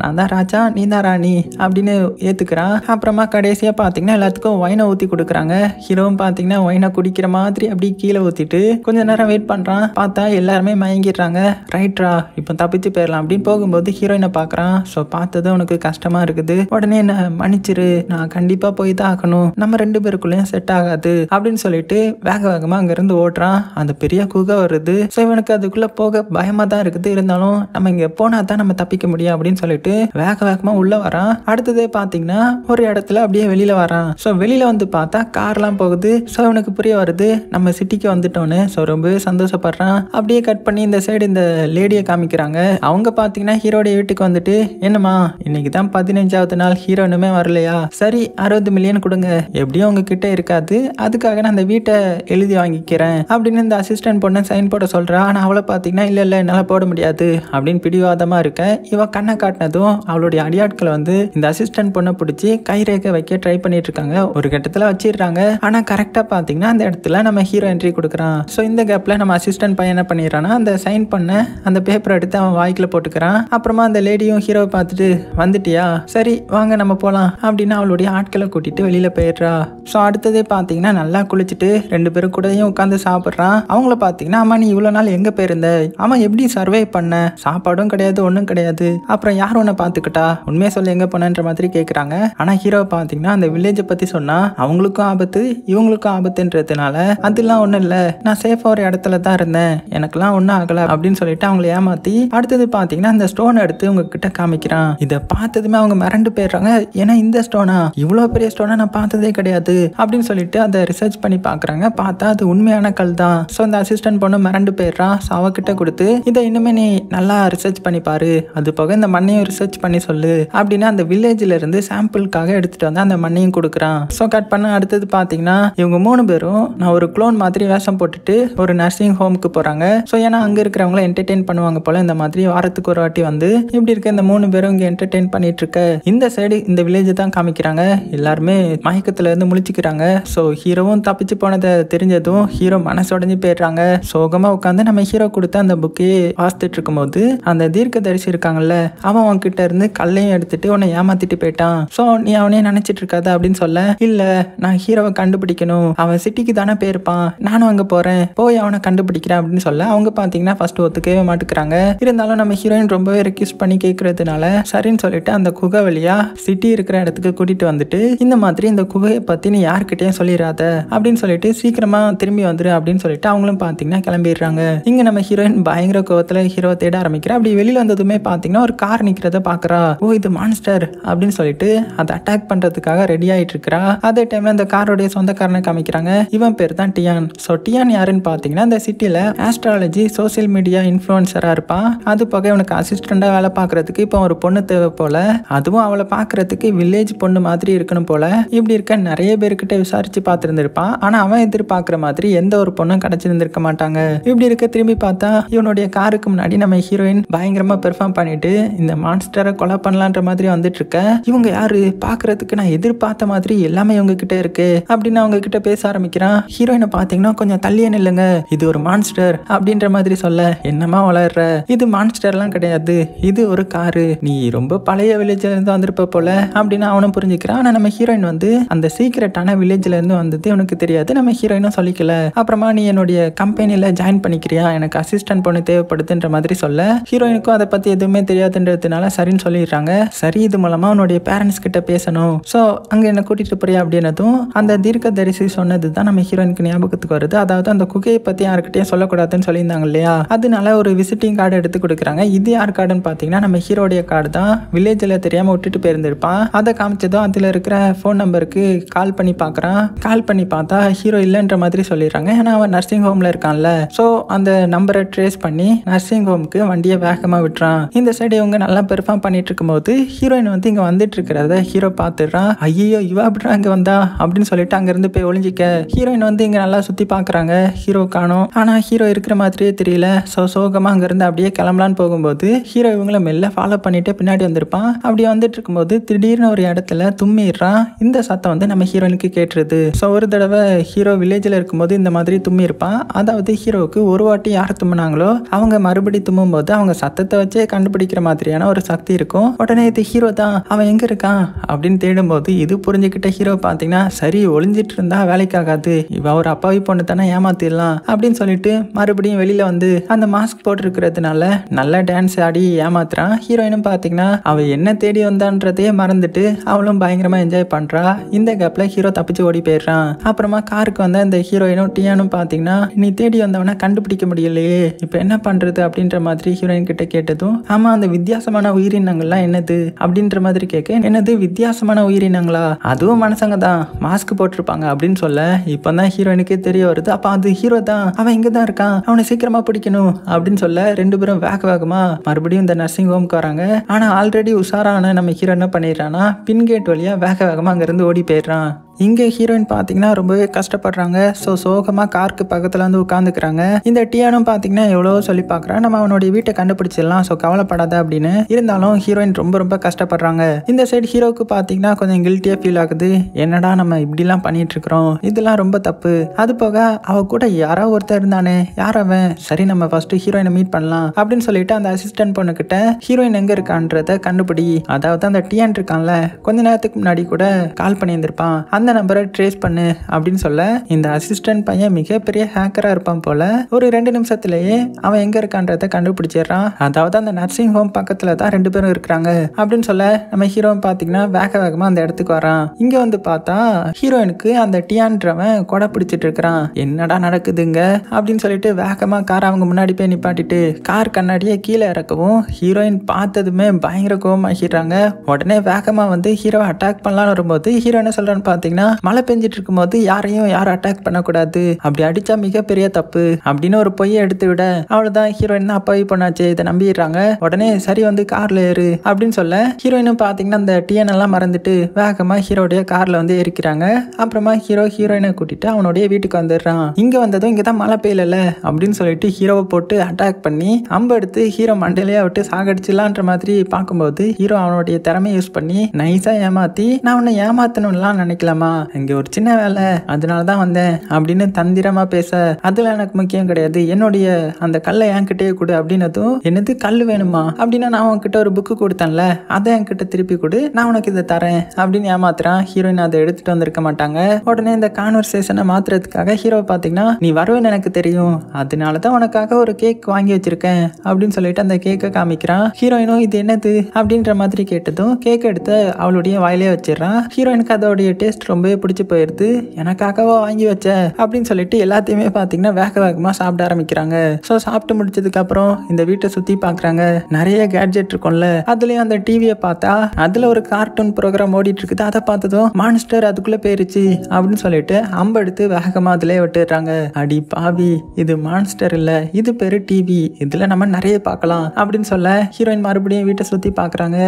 நான் தான் ராஜா நீ தான் ராணி அப்படின்னு ஏத்துக்கிறான். அப்புறமா கடைசியா பாத்தீங்கன்னா எல்லாத்துக்கும் ஒயினை ஊத்தி கொடுக்குறாங்க. ஹீரோவும் பாத்தீங்கன்னா ஒயினை குடிக்கிற மாதிரி அப்படியே கீழே ஊத்திட்டு கொஞ்ச நேரம் வெயிட் பண்றான். பார்த்தா எல்லாருமே மயங்கிடுறாங்க. ரைட்ரா இப்போ தப்பிச்சு போயிடலாம் அப்படின்னு போகும்போது ஹீரோயினை பாக்குறான். ஸோ பார்த்ததும் உனக்கு கஷ்டமா இருக்குது, உடனே என்ன மன்னிச்சிரு, நான் கண்டிப்பா போய் தான் ஆகணும், நம்ம ரெண்டு பேருக்குள்ளேயும் செட் ஆகாது அப்படின்னு சொல்லிட்டு வேக வேகமா அங்க இருந்து ஓடுறான். அந்த பெரிய குகை வருது. ஸோ இவனுக்கு அதுக்குள்ள போக பயமா தான் இருக்குது, இருந்தாலும் நம்ம இங்க போனா தான் நம்ம தப்பிக்க முடியும் அப்படின்னு சொல்லிட்டு வேக வேகமா உள்ள வரான். அடுத்ததே பாத்தீங்கன்னா ஒரு இடத்துல அப்படியே வெளியில வரான். ஸோ வெளியில வந்து பார்த்தா கார்லாம் போகுது. ஸோ இவனுக்கு புரிய வருது நம்ம சிட்டிக்கு வந்துட்டோன்னு. ஸோ ரொம்பவே சந்தோஷப்படுறான். அப்படியே கட் பண்ணி இந்த சைடு இந்த லேடியை காமிக்கிறாங்க. அவங்க பாத்தீங்கன்னா ஹீரோடைய வீட்டுக்கு வந்துட்டு, என்னம்மா இன்னைக்கு தான் 15வது நாள், ஹீரோ இன்னுமே வரலையா, சரி 60 மில்லியன் கொடுங்க, எப்படியும் உங்க கிட்ட இருக்காது, அதுக்காக நான் அந்த வீட்டை எழுதி வாங்கிக்கிறேன் அப்படின்னு இந்த அசிஸ்டன்ட் பொண்ணு சைன் போட சொல்றா. நான் அவளை பாத்தீங்கன்னா இல்ல இல்ல என்னால போட முடியாது அப்படின்னு பிடிவாதமா இருக்க, இவ கண்ணை காட்டினதும் அவளுடைய அடியாட்களை வந்து இந்த அசிஸ்டன்ட் பொண்ணை பிடிச்சி கைரேகை வைக்க ட்ரை பண்ணிட்டு இருக்காங்க. ஒரு கட்டத்துல வச்சிடுறாங்க. ஆனா கரெக்டா பாத்தீங்கன்னா அந்த இடத்துல நம்ம ஹீரோ என்ட்ரி கொடுக்குறான். ஸோ இந்த கேப்ல நம்ம அசிஸ்டன்ட் பையன் என்ன பண்ணிடுறான்னா, அந்த சைன் பண்ண அந்த பேப்பர் எடுத்து அவன் வாய்க்குல போட்டுக்கிறான். அப்புறமா அந்த லேடியும் ஹீரோவை பார்த்துட்டு, வந்துட்டியா, சரி வாங்க நம்ம போலாம் அப்படின்னு அவளுடைய ஆட்களை கூட்டிட்டு வெளியில போயிடுறா. ஸோ அடுத்ததே பாத்தீங்கன்னா நல்லா குளிச்சுட்டு ரெண்டு பேரும் கூடயும் உட்காந்து சாப்பிட்றான். அவங்கள பாத்தீங்கன்னா, ஆமா நீ இவ்வளவு நாள் எங்க போயிருந்த, ஆமா எப்படி சர்வை பண்ண, சாப்பாடும் கிடையாது ஒன்றும் கிடையாது, அப்புறம் யார் உன்னை பார்த்துக்கிட்டா, உண்மையை சொல்லி எங்க போனன்ற மாதிரி கேட்குறாங்க. ஆனா ஹீரோ பாத்தீங்கன்னா அந்த வில்லேஜை பத்தி சொன்னா அவங்களுக்கும் ஆபத்து இவங்களுக்கும் ஆபத்துன்றதுனால, அதெல்லாம் ஒன்றும் இல்லை, நான் சேஃபா ஒரு இடத்துல தான் இருந்தேன், எனக்குலாம் ஒன்றும் ஆகலை அப்படின்னு சொல்லிட்டு அவங்கள ஏமாத்தி அடுத்தது பாத்தீங்கன்னா அந்த ஸ்டோன் எடுத்து உங்ககிட்ட காமிக்கிறான். இதை பார்த்ததுமே அவங்க மிரண்டு போயிடுறாங்க. ஏன்னா இந்த ஸ்டோனா, இவ்வளோ பெரிய ஸ்டோனா நான் பார்த்ததே கிடையாது அப்படின்னு சொல்லிட்டு அதை ரிசர்ச் பண்ணி பார்க்குறாங்க. பார்த்தா அது உண்மையான கல் தான். ஸோ அந்த அசிஸ்டன்ட் பொண்ணு மிரண்டு போயிடுறான். ஸோ அவகிட்ட கொடுத்து, இதை இன்னுமே நீ நல்லா ரிசர்ச் பண்ணி பாரு, அது போக இந்த மண்ணையும் ரிசர்ச் பண்ணி சொல்லு அப்படின்னு அந்த வில்லேஜ்ல இருந்து சாம்பிளுக்காக எடுத்துட்டு வந்து அந்த மண்ணையும் கொடுக்குறான். ஸோ கட் பண்ண அடுத்தது பாத்தீங்கன்னா இவங்க 3 பேரும் நான் ஒரு க்ளோன் மாதிரி வேஷம் போட்டுட்டு ஒரு நர்சிங் ஹோமுக்கு போறாங்க. ஸோ ஏன்னா அங்க இருக்கிறவங்கள என்டர்டெயின் பண்ணுவாங்க போல, இந்த மாதிரி வாரத்துக்கு ஒரு வாட்டி வந்து இப்படி இருக்க இந்த 3 பேரும் இங்க என்டர்டெயின் பண்ணிட்டு இருக்க இந்த சைடு இந்த வில்லேஜ் தான் காமிக்கிறாங்க. எல்லாருமே மயக்கத்துல இருந்து முழிச்சுக்கிறாங்க. ஸோ ஹீரோவும் தப்பிச்சு போனதை தெரிஞ்சதும் ஹீரோ மனசு உடஞ்சி போயிடுறாங்க. சோகமா உட்காந்து நம்ம ஹீரோ கொடுத்த அந்த புக்கையே வாசித்துட்டு இருக்கும் போது அந்த தீர்க்க தரிசி இருக்காங்கல்ல, அவன் அவன்கிட்ட இருந்து கல்லையும் எடுத்துட்டு உன்னை ஏமாத்திட்டு போயிட்டான், சோ நீ அவனே நினைச்சிட்டு இருக்காத அப்படின்னு சொல்ல, இல்ல நான் ஹீரோவை கண்டுபிடிக்கணும், அவன் சிட்டிக்கு தானே போயிருப்பான், நானும் அங்க போறேன், போய் அவனை கண்டுபிடிக்கிறேன் பேசிட்டேன் அப்படின்னு சொல்ல அவங்க பாத்தீங்கன்னா ஃபர்ஸ்ட் ஒத்துக்கவே மாட்டுக்கிறாங்க. இருந்தாலும் நம்ம ஹீரோயின் ரொம்பவே ரெக்வெஸ்ட் பண்ணி கேட்கறதுனால சரின்னு சொல்லிட்டு அந்த குகை வழியா சிட்டி இருக்கிற இடத்துக்கு கூட்டிட்டு வந்துட்டு இந்த மாதிரி இந்த குகையை பத்தி நீ யார்கிட்டயும் சொல்லிடாத அப்படின்னு சொல்லிட்டு சீக்கிரமா திரும்பி வந்துரு அப்படின்னு சொல்லிட்டு அவங்களும் பாத்தீங்கன்னா கிளம்பிடுறாங்க. இங்க நம்ம ஹீரோயின் பயங்கர கோவத்துல ஹீரோ தேட ஆரம்பிக்கிறா. அப்படி வெளியில வந்ததுமே பாத்தீங்கன்னா ஒரு கார் நிக்கிறத பாக்குறா. ஓ இது மான்ஸ்டர் அப்படின்னு சொல்லிட்டு அதை அட்டாக் பண்றதுக்காக ரெடி ஆயிட்டு இருக்கிறா. அதே டைம்ல அந்த காரோடைய சொந்தக்காரனை காமிக்கிறாங்க. இவன் பேர் தான் டியான். சோ டியான் யாருன்னு பாத்தீங்கன்னா இந்த சிட்டில ஆஸ்ட்ராலஜி சோசியல் மீடியா இன்ஃபுளுசரா இருப்பான். அது போக இவனுக்கு அசிஸ்டண்டா வேலை பாக்குறதுக்கு இப்போ ஒரு பொண்ணு தேவை போல. அதுவும் அவளை பாக்குறதுக்கு வில்லேஜ் பொண்ணு மாதிரி இருக்கணும் போல. இப்படி இருக்க நிறைய பேருக்கிட்ட விசாரிச்சு பார்த்திருந்திருப்பான். ஆனா அவன் எதிர்பார்க்கிற மாதிரி எந்த ஒரு பொண்ணும் கிடைச்சிருந்திருக்க மாட்டாங்க. இப்படி இருக்க திரும்பி பார்த்தா இவனுடைய காருக்கு முன்னாடி நம்ம ஹீரோயின் பயங்கரமா பெர்ஃபார்ம் பண்ணிட்டு இந்த மான்ஸ்டரை கொலை பண்ணலான்ற மாதிரி வந்துட்டு இருக்க. இவங்க யாரு பாக்குறதுக்கு நான் எதிர்பார்த்த மாதிரி எல்லாமே இவங்க கிட்ட இருக்கு அப்படின்னு அவங்க கிட்ட பேச ஆரம்பிக்கிறான். ஹீரோயினை பாத்தீங்கன்னா கொஞ்சம் தள்ளியே நில்லுங்க, இது ஒரு மான்ஸ்டர் அப்படின்ற மாதிரி சொல்ல, என்னமா வளர்ற, இது மான்ஸ்டர் எல்லாம் கிடையாது, இது ஒரு காரு, நீ ரொம்ப பழைய வில்லேஜ்ல இருந்து வந்திருப்ப போல அப்படின்னு அவனும் புரிஞ்சுக்கிறான். ஆனா நம்ம ஹீரோயின் வந்து அந்த சீக்கிரட்டான வில்லேஜ்ல இருந்து வந்தது இவனுக்கு தெரியாது. நம்ம ஹீரோயினும் சொல்லிக்கல. அப்புறமா நீ என்னுடைய கம்பெனியில ஜாயின் பண்ணிக்கிறியா, எனக்கு அசிஸ்டன்ட் பொண்ணு தேவைப்படுதுன்ற மாதிரி சொல்ல ஹீரோயினுக்கும் அதை பத்தி எதுவுமே தெரியாதுன்றதுனால சரின்னு சொல்லிடுறாங்க. சரி இது மூலமா உன்னுடைய பேரண்ட்ஸ் கிட்ட பேசணும், சோ அங்க என்ன கூட்டிட்டு போறியா அப்படின்னதும் அந்த தீர்க்க தரிசி சொன்னதுதான் நம்ம ஹீரோயினுக்கு ஞாபகத்துக்கு வருது. அதாவது அந்த குகையை பத்தி யாருக்கிட்டையும் சொல்லக்கூடாதுன்னு சொல்லியிருந்தாங்க இல்லையா, அதனால ஒரு விசிட்டிங் கார்டு எடுத்து கொடுக்குறாங்க. இது யார் கார்டுன்னு பாத்தீங்கன்னா நம்ம ஹீரோடைய கார்டு தான். வில்லேஜ்ல தெரியாம விட்டுட்டு போயிருந்திருப்பான். அதை காமிச்சதும் அதுல இருக்கிற போன் நம்பருக்கு கால் பண்ணி பாக்குறான். கால் பண்ணி பார்த்தா ஹீரோ இல்லைன்ற மாதிரி சொல்லிடுறாங்க. ஏன்னா அவன் நர்சிங் ஹோம்ல இருக்கான்ல, சோ அந்த நம்பரை ட்ரேஸ் பண்ணி நர்சிங் ஹோமுக்கு வண்டியை வேகமா விட்டுறான். இந்த சைடு இவங்க நல்லா பெர்ஃபார்ம் பண்ணிட்டு இருக்கும்போது ஹீரோயின் வந்து இங்க வந்துட்டு இருக்கிறத ஹீரோ பாத்துறான். ஐயோ இவ அப்படின்னா இங்க வந்தா அப்படின்னு சொல்லிட்டு அங்க இருந்து போய் ஒளிஞ்சிக்க ஹீரோயின் வந்து இங்க நல்லா சுத்தி பாக்குறாங்க. ஹீரோ காணோம். ஆனா ஹீரோ இருக்கிற மாதிரியே தெரியல. சோ சோகமா அங்க இருந்து அப்படியே கிளம்பலான்னு போகும்போது ஹீரோ இவங்களை மெல்ல ஃபாலோ பண்ணிட்டு பின்னாடி வந்திருப்பான். அப்படி வந்துட்டு இருக்கும்போது திடீர்னு ஒரு இடத்துல தும்மிடுறான். இந்த சத்தம் வந்து நம்ம ஹீரோயினுக்கு கேட்டுருது. சோ ஒரு தடவை ஹீரோ வில்லேஜ்ல இருக்கும்போது இந்த மாதிரி தும்மி இருப்பான். அதாவது ஹீரோவுக்கு ஒரு வாட்டி யார் தும்மினாங்களோ அவங்க மறுபடி தும்மும் போது அவங்க சத்தத்தை வச்சே கண்டுபிடிக்கிற மாதிரியான ஒரு சக்தி இருக்கும். உடனே இது ஹீரோ தான், அவன் எங்க இருக்கான் அப்படின்னு தேடும் போது இது புரிஞ்சுக்கிட்ட ஹீரோ பாத்தீங்கன்னா சரி ஒளிஞ்சிட்டு இருந்தா வேலைக்காகாது, இவ ஒரு அப்பாவி பொண்ணு தானே ஏமாத்திடலாம் அப்படின்னு சொல்லிட்டு மறுபடியும் வெளியில வந்து அந்த மாஸ்க் போட்டு இருக்கிறதுனால நல்லா டான்ஸ் ஆடி ஏமாத்துறான். ஹீரோயினும் பாத்தீங்கன்னா அவ என்ன தேடி வந்தான்றதையே மறந்துட்டு அவளும் பயங்கரமா என்ஜாய் பண்றா. இந்த கேப்ல ஹீரோ தப்பிச்சு ஓடி போயிடுறான். அப்புறமா காருக்கு வந்த இந்த ஹீரோயினும் டியானும் பாத்தீங்கன்னா நீ தேடி வந்தவனா கண்டுபிடிக்க முடியலையே, இப்ப என்ன பண்றது அப்படின்ற மாதிரி ஹீரோயின் கிட்ட கேட்டதும் ஆமா அந்த வித்தியாசமான உயிரினங்கள்லாம் என்னது அப்படின்ற மாதிரி கேட்க, என்னது வித்தியாசமான உயிரினங்களா, அதுவும் மனுஷங்க தான், மாஸ்க் போட்டிருப்பாங்க அப்படின்னு சொல்ல இப்பதான் ஹீரோயினுக்கே தெரிய வருது. அப்ப அது ஹீரோ தான், அவன் இங்கதான் இருக்கான், அவனை சீக்கிரமா பிடிக்கணும் அப்படின்னு சொல்ல ரெண்டு பேரும் வேகமா மறுபடியும் இந்த நர்சிங் ஹோம்க்கு வராங்க. ஆனா ஆல்ரெடி உஷாரான நம்ம ஹீரோ என்ன பண்ணிடுறான்னா பின்கேட் வழியா வேகமா அங்க இருந்து ஓடி போயிடுறான். இங்கே ஹீரோயின் பார்த்தீங்கன்னா ரொம்பவே கஷ்டப்படுறாங்க. ஸோ சோகமாக காருக்கு பக்கத்தில் வந்து உட்காந்துக்கிறாங்க. இந்த டியானும் பார்த்தீங்கன்னா எவ்வளோ சொல்லி பார்க்குறான், நம்ம அவனுடைய வீட்டை கண்டுபிடிச்சிடலாம், ஸோ கவலைப்படாத அப்படின்னு. இருந்தாலும் ஹீரோயின் ரொம்ப கஷ்டப்படுறாங்க. இந்த சைடு ஹீரோவுக்கு பார்த்தீங்கன்னா கொஞ்சம் கில்ட்டியாக ஃபீல் ஆகுது. என்னடா நம்ம இப்படிலாம் பண்ணிட்டு இருக்கிறோம், இதெல்லாம் ரொம்ப தப்பு. அது போக அவ கூட யாரோ ஒருத்தர் இருந்தானே, யார் அவன், சரி நம்ம ஃபர்ஸ்ட் ஹீரோயினை மீட் பண்ணலாம் அப்படின்னு சொல்லிட்டு அந்த அசிஸ்டன்ட் பொண்ணுக்கிட்ட ஹீரோயின் எங்கே இருக்கான்றத கண்டுபிடி, அதாவது அந்த டியான் இருக்கான்ல கொஞ்ச நேரத்துக்கு முன்னாடி கூட கால் பண்ணியிருந்திருப்பான், அந்த நம்பரை ட்ரேஸ் பண்ணு அப்படின்னு சொல்ல இந்த அசிஸ்டன்ட் பையன் மிகப்பெரிய ஹேக்கரா இருப்பான் போல. ஒரு 2 நிமிஷத்திலேயே அவன் எங்க இருக்கான்றத கண்டுபிடிச்சிடறான். அதாவது அந்த நர்சிங் ஹோம் பக்கத்துல தான் 2 பேரும் இருக்கிறாங்க அப்படின்னு சொல்ல நம்ம ஹீரோ பாத்தீங்கன்னா வேகமா அந்த இடத்துக்கு வரான். இங்க வந்து பார்த்தா ஹீரோயினுக்கு அந்த டியான்றவன் கொடை பிடிச்சிட்டு இருக்கிறான். என்னடா நடக்குதுங்க அப்படின்னு சொல்லிட்டு வேகமா கார் அவங்க முன்னாடி போய் நிப்பாட்டிட்டு கார் கண்ணாடியே கீழே இறக்கவும் ஹீரோயின் பார்த்ததுமே பயங்கர கோபமாகிடுறாங்க. உடனே வேகமா வந்து ஹீரோவை அட்டாக் பண்ணலாம்னு வரும்போது ஹீரோ என்ன சொல்றான்னு பாத்தீங்கன்னா மழை பெஞ்சிட்டு இருக்கும் போது யாரையும் அட்டாக் பண்ணக்கூடாது, அப்படி அடிச்சா மிகப்பெரிய தப்பு அப்படின்னு ஒரு பொய்யை எடுத்து விட அவ்வளவுதான் ஹீரோயின் தான் அப்பாவி பண்ணாச்சு, இதை நம்பிடுறாங்க. உடனே சரி வந்து கார்ல ஏறு அப்படின்னு சொல்ல ஹீரோயினும் பாத்தீங்கன்னா அந்த டிஎன் எல்லாம் மறந்துட்டு வேகமா ஹீரோடைய கார்ல வந்து ஏறிக்கிறாங்க. அப்புறமா ஹீரோ ஹீரோயினை கூட்டிட்டு அவனுடைய வீட்டுக்கு வந்துடுறான். இங்க வந்ததும் இங்கதான் மழை பெய்யல அப்படின்னு சொல்லிட்டு ஹீரோவை போட்டு அட்டாக் பண்ணி அம்பு எடுத்து ஹீரோ மண்டையிலேயே விட்டு சாகடிச்சிடலான்ற மாதிரி பார்க்கும்போது ஹீரோ அவனுடைய திறமையை யூஸ் பண்ணி நைஸா ஏமாத்தி நான் உன்னை ஏமாத்தணும்லாம் நினைக்கலாம், ஆமா இங்க ஒரு சின்ன வேலை அதனால தான் வந்தேன் அப்படின்னு தந்திரமா பேச அதுல எனக்கு முக்கியம் கிடையாது என்னுடைய அந்த கல்லை என்கிட்டயே கொடு அப்படின்னதும் என்னது கல் வேணுமா அப்படின்னா நான் உன்கிட்ட ஒரு புக்கு கொடுத்தேன்ல அதை என்கிட்ட திருப்பி கொடு நான் உனக்கு இதை தரேன் அப்படின்னு ஏமாத்துறான். ஹீரோயின் அதை எடுத்துட்டு வந்திருக்க மாட்டாங்க. உடனே இந்த கான்வர்சேஷனை மாத்துறதுக்காக ஹீரோ பாத்தீங்கன்னா நீ வருவேன்னு எனக்கு தெரியும் அதனாலதான் உனக்காக ஒரு கேக் வாங்கி வச்சிருக்கேன் அப்படின்னு சொல்லிட்டு அந்த கேக்கை காமிக்கிறான். ஹீரோயினும் இது என்னது அப்படின்ற மாதிரி கேட்டதும் கேக் எடுத்து அவளுடைய வாயிலே வச்சிடறான். ஹீரோயினுக்கு அதோடைய டேஸ்ட் ரொம்பவே பிடிச்சி போயிடுது. எனக்காகவா வாங்கி வச்ச அப்படின்னு சொல்லிட்டு எல்லாத்தையுமே பார்த்தீங்கன்னா வேக வேகமாக சாப்பிட ஆரம்பிக்கிறாங்க. ஸோ சாப்பிட்டு முடிச்சதுக்கு அப்புறம் இந்த வீட்டை சுற்றி பார்க்குறாங்க. நிறைய கேட்ஜெட் இருக்கும்ல அதுலேயும் அந்த டிவியை பார்த்தா அதில் ஒரு கார்ட்டூன் ப்ரோக்ராம் ஓடிட்டு இருக்குது. அதை பார்த்ததும் மான்ஸ்டர் அதுக்குள்ளே போயிருச்சு அப்படின்னு சொல்லிட்டு அம்பெடுத்து வேகமாக அதிலே விட்டுடுறாங்க. அடி பாவி இது மான்ஸ்டர் இல்லை இது பேர் டிவி இதில் நம்ம நிறைய பார்க்கலாம் அப்படின்னு சொல்ல ஹீரோயின் மறுபடியும் வீட்டை சுற்றி பார்க்குறாங்க.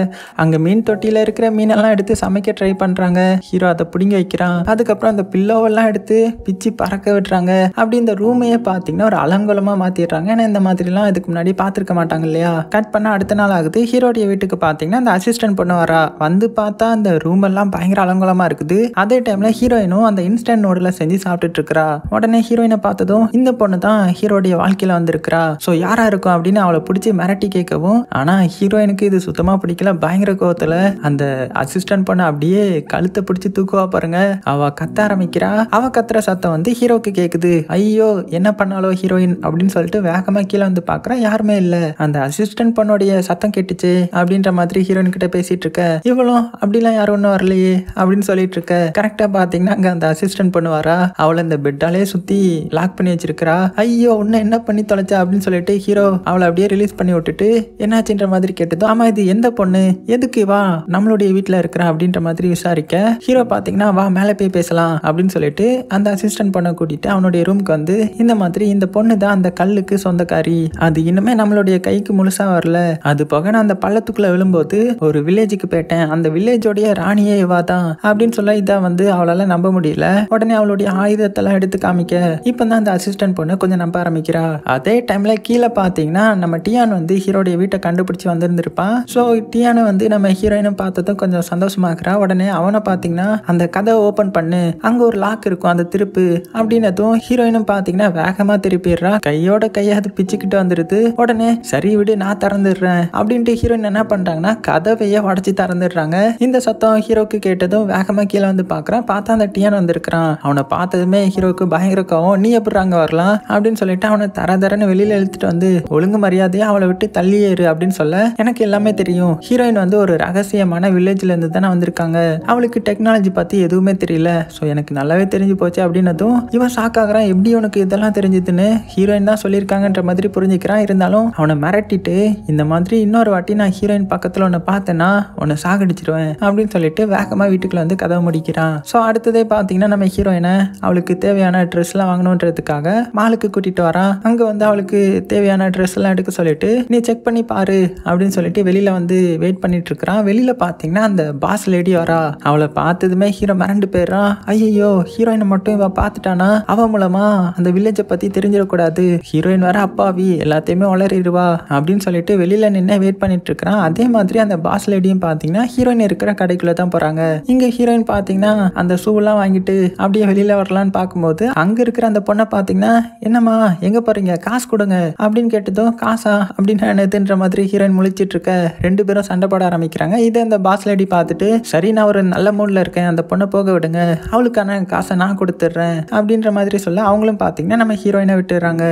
அங்கே மீன் தொட்டியில் இருக்கிற மீனெல்லாம் எடுத்து சமைக்க ட்ரை பண்ணுறாங்க. ஹீரோ அதை பிடுங்கி வைக்கிறான். அதுக்கப்புறம் அந்த பில்லோவெல்லாம் எடுத்து பிச்சு பறக்க விட்டுறாங்க. அப்படி இந்த ரூமையே பார்த்தீங்கன்னா ஒரு அலங்கோலமாக மாற்றிடுறாங்க. ஏன்னா இந்த மாதிரிலாம் இதுக்கு முன்னாடி பார்த்துருக்க மாட்டாங்க இல்லையா. கட் பண்ணால் அடுத்த நாள் ஆகுது. ஹீரோடைய வீட்டுக்கு பார்த்தீங்கன்னா அந்த அசிஸ்டன்ட் பொண்ணு வரா. வந்து பார்த்தா அந்த ரூம் எல்லாம் பயங்கர அலங்கோலமாக இருக்குது. அதே டைமில் ஹீரோயினும் அந்த இன்ஸ்டன்ட் நூடுல்ஸ் செஞ்சு சாப்பிட்டுட்டு இருக்கிறா. உடனே ஹீரோயினை பார்த்ததும் இந்த பொண்ணு தான் ஹீரோடைய வாழ்க்கையில் வந்திருக்கிறா ஸோ யாராக இருக்கும் அப்படின்னு அவளை பிடிச்சி மிரட்டி கேட்கவும் ஆனால் ஹீரோயினுக்கு இது சுத்தமாக பிடிக்கல. பயங்கர கோவத்தில் அந்த அசிஸ்டன்ட் பொண்ணு அப்படியே கழுத்தை பிடிச்சி தூக்குவா பாருங்க. அவள் கத்த ஆரம்பிக்கிறா. அவள் கத்துற சத்தம் வந்து ஹீரோக்கு கேட்குது. ஐயோ என்ன பண்ணாலோ ஹீரோயின் அப்படின்னு சொல்லிட்டு வேகமாக கீழே வந்து பார்க்குறா. யாருமே இல்லை. அந்த அசிஸ்டன்ட் பொண்ணுடைய சத்தம் கேட்டுச்சு அப்படின்ற மாதிரி ஹீரோயின் கிட்ட பேசிட்டு இருக்க இவளும் அப்படிலாம் யாரும் ஒன்றும் வரலையே அப்படின்னு சொல்லிட்டு இருக்க கரெக்டாக பார்த்தீங்கன்னா அங்கே அந்த அசிஸ்டன்ட் பொண்ணு வரா. அவளை இந்த பெட்டாலே சுற்றி லாக் பண்ணி வச்சிருக்கிறா. ஐயோ உன்ன என்ன பண்ணி தொலைச்சா அப்படின்னு சொல்லிட்டு ஹீரோ அவளை அப்படியே ரிலீஸ் பண்ணி விட்டுட்டு என்னாச்சுன்ற மாதிரி கேட்டதும் ஆமா இது எந்த பொண்ணு எதுக்கு வா நம்மளுடைய வீட்டில் இருக்கிறா அப்படின்ற மாதிரி விசாரிக்க ஹீரோ பார்த்தீங்கன்னா வா மேலே போய் பேசலாம் அப்படின்னு சொல்லிட்டு அந்த அசிஸ்டன்ட் பொண்ணை கூட்டிட்டு அவனுடைய ரூமுக்கு வந்து இந்த மாதிரி இந்த பொண்ணு தான் அந்த கல்லுக்கு சொந்தக்காரி. அது இனிமே நம்மளுடைய கைக்கு முழுசா வரல. அது போக நான் அந்த பள்ளத்துக்குள்ள விழும்போது ஒரு வில்லேஜுக்கு போயிட்டேன். அந்த வில்லேஜோடைய ராணியே இவா தான் அப்படின்னு சொல்ல இதை வந்து அவளால நம்ப முடியல. உடனே அவளுடைய ஆயுதத்தெல்லாம் எடுத்து காமிக்க இப்பதான் அந்த அசிஸ்டன்ட் பொண்ணு கொஞ்சம் நம்ப ஆரம்பிக்கிறா. அதே டைம்ல கீழே பாத்தீங்கன்னா நம்ம டியான் வந்து ஹீரோடைய வீட்டை கண்டுபிடிச்சு வந்திருந்திருப்பான். ஸோ டியானை வந்து நம்ம ஹீரோயினும் பார்த்ததும் கொஞ்சம் சந்தோஷமாக்குறா. உடனே அவனை பார்த்தீங்கன்னா அந்த கதை ஓப்பன் பண்ணு அங்கே ஒரு லாக் இருக்கும் அந்த திருப்பு அப்படின்னதும் ஹீரோயினும் பார்த்தீங்கன்னா வேகமாக திருப்பிடுறா. கையோட கையை அது பிச்சுக்கிட்டு வந்துடுது. உடனே சரி விடு நான் திறந்துடுறேன் அப்படின்ட்டு ஹீரோயின் என்ன பண்ணுறாங்கன்னா கதவையை உடச்சி திறந்துடுறாங்க. இந்த சத்தம் ஹீரோக்கு கேட்டதும் வேகமாக கீழே வந்து பார்க்குறான். பார்த்தா அந்த டியான் வந்திருக்கிறான். அவனை பார்த்ததுமே ஹீரோக்கு பயங்கர கோவம். நீ எப்படி அங்கே வரலாம் அப்படின்னு சொல்லிட்டு அவனை தரதரன்னு வெளியில் இழுத்துட்டு வந்து ஒழுங்கு மரியாதையா அவளை விட்டு தள்ளியேறு அப்படின்னு சொல்ல எனக்கு எல்லாமே தெரியும். ஹீரோயின் வந்து ஒரு ரகசியமான வில்லேஜ்ல இருந்து தானே வந்திருக்காங்க. அவளுக்கு டெக்னாலஜி பத்தி எதுவுமே தெரியல. ஸோ எனக்கு நல்லாவே தெரிஞ்சு போச்சு அப்படின்னதும் இவன் ஷாக்காகிறான். எப்படி உனக்கு இதெல்லாம் தெரிஞ்சதுன்னு ஹீரோயின் தான் சொல்லியிருக்காங்கன்ற மாதிரி புரிஞ்சுக்கிறான். இருந்தாலும் அவனை மிரட்டிட்டு இந்த மாதிரி இன்னொரு வாட்டி நான் ஹீரோயின் பக்கத்தில் உன்னை பார்த்தேன்னா உன்னை சாகடிச்சிடுவேன் அப்படின்னு சொல்லிட்டு வேகமாக வீட்டுக்குள்ள வந்து கதவை முடிக்கிறான். ஸோ அடுத்ததே பார்த்தீங்கன்னா நம்ம ஹீரோயினை அவளுக்கு தேவையான ட்ரெஸ்லாம் வாங்கணுன்றதுக்காக மாலுக்கு கூட்டிட்டு வரான். அங்கே வந்து அவளுக்கு தேவையான ட்ரெஸ் எல்லாம் எடுக்க சொல்லிட்டு நீ செக் பண்ணி பாரு அப்படின்னு சொல்லிட்டு வெளியில வந்து வெயிட் பண்ணிட்டு இருக்கிறான். வெளியில பாத்தீங்கன்னா அந்த பாஸ் லேடி வரா. அவளை பார்த்ததுமே ஹீரோ மிரண்டு போயிடறான். ஐயோ ஹீரோயினை மட்டும் இவ பார்த்துட்டானா அவ மூலமா அந்த வில்லேஜை பத்தி தெரிஞ்சிடக்கூடாது ஹீரோயின் வர அப்பாவி எல்லாத்தையுமே வளரிடுவா அப்படின்னு சொல்லிட்டு வெளியில நின்று வெயிட் பண்ணிட்டு இருக்கிறான். அதே மாதிரி அந்த பாஸ் லேடியும் பாத்தீங்கன்னா ஹீரோயின் இருக்கிற கடைக்குள்ள தான் போறாங்க. இங்க ஹீரோயின் பாத்தீங்கன்னா அந்த ஷூ எல்லாம் வாங்கிட்டு அப்படியே வெளியில வரலான்னு பார்க்கும்போது அங்க இருக்கிற அந்த பொண்ணை பாத்தீங்கன்னா என்னம்மா எங்க போறீங்க காசு கொடுங்க அப்படின்னு கேட்டதும் காசா அப்படின்னு என்னதுன்ற மாதிரி ஹீரோயின் முழிச்சிட்டு இருக்க ரெண்டு பேரும் சண்டை போட ஆரம்பிக்கிறாங்க. இதை அந்த பாஸ் லேடி பார்த்துட்டு சரி நான் ஒரு நல்ல மூட்ல இருக்கேன் அந்த பொண்ணை போக விடுங்க அவளுக்கான காசை நான் கொடுத்துட்றேன் அப்படின்ற மாதிரி சொல்ல அவங்களும் பார்த்தீங்கன்னா நம்ம ஹீரோயினை விட்டுறாங்க.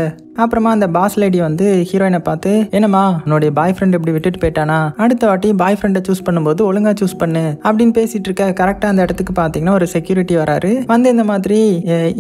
அப்புறமா அந்த பாஸ் லேடி வந்து ஹீரோயினை பார்த்து என்னம்மா உன்னுடைய பாய் ஃப்ரெண்ட் இப்படி விட்டுட்டு போயிட்டானா அடுத்த வாட்டி பாய் ஃப்ரெண்டை சூஸ் பண்ணும்போது ஒழுங்கா சூஸ் பண்ணு அப்படின்னு பேசிட்டு இருக்க கரெக்டா அந்த இடத்துக்கு பார்த்தீங்கன்னா ஒரு செக்யூரிட்டி வராரு. வந்து இந்த மாதிரி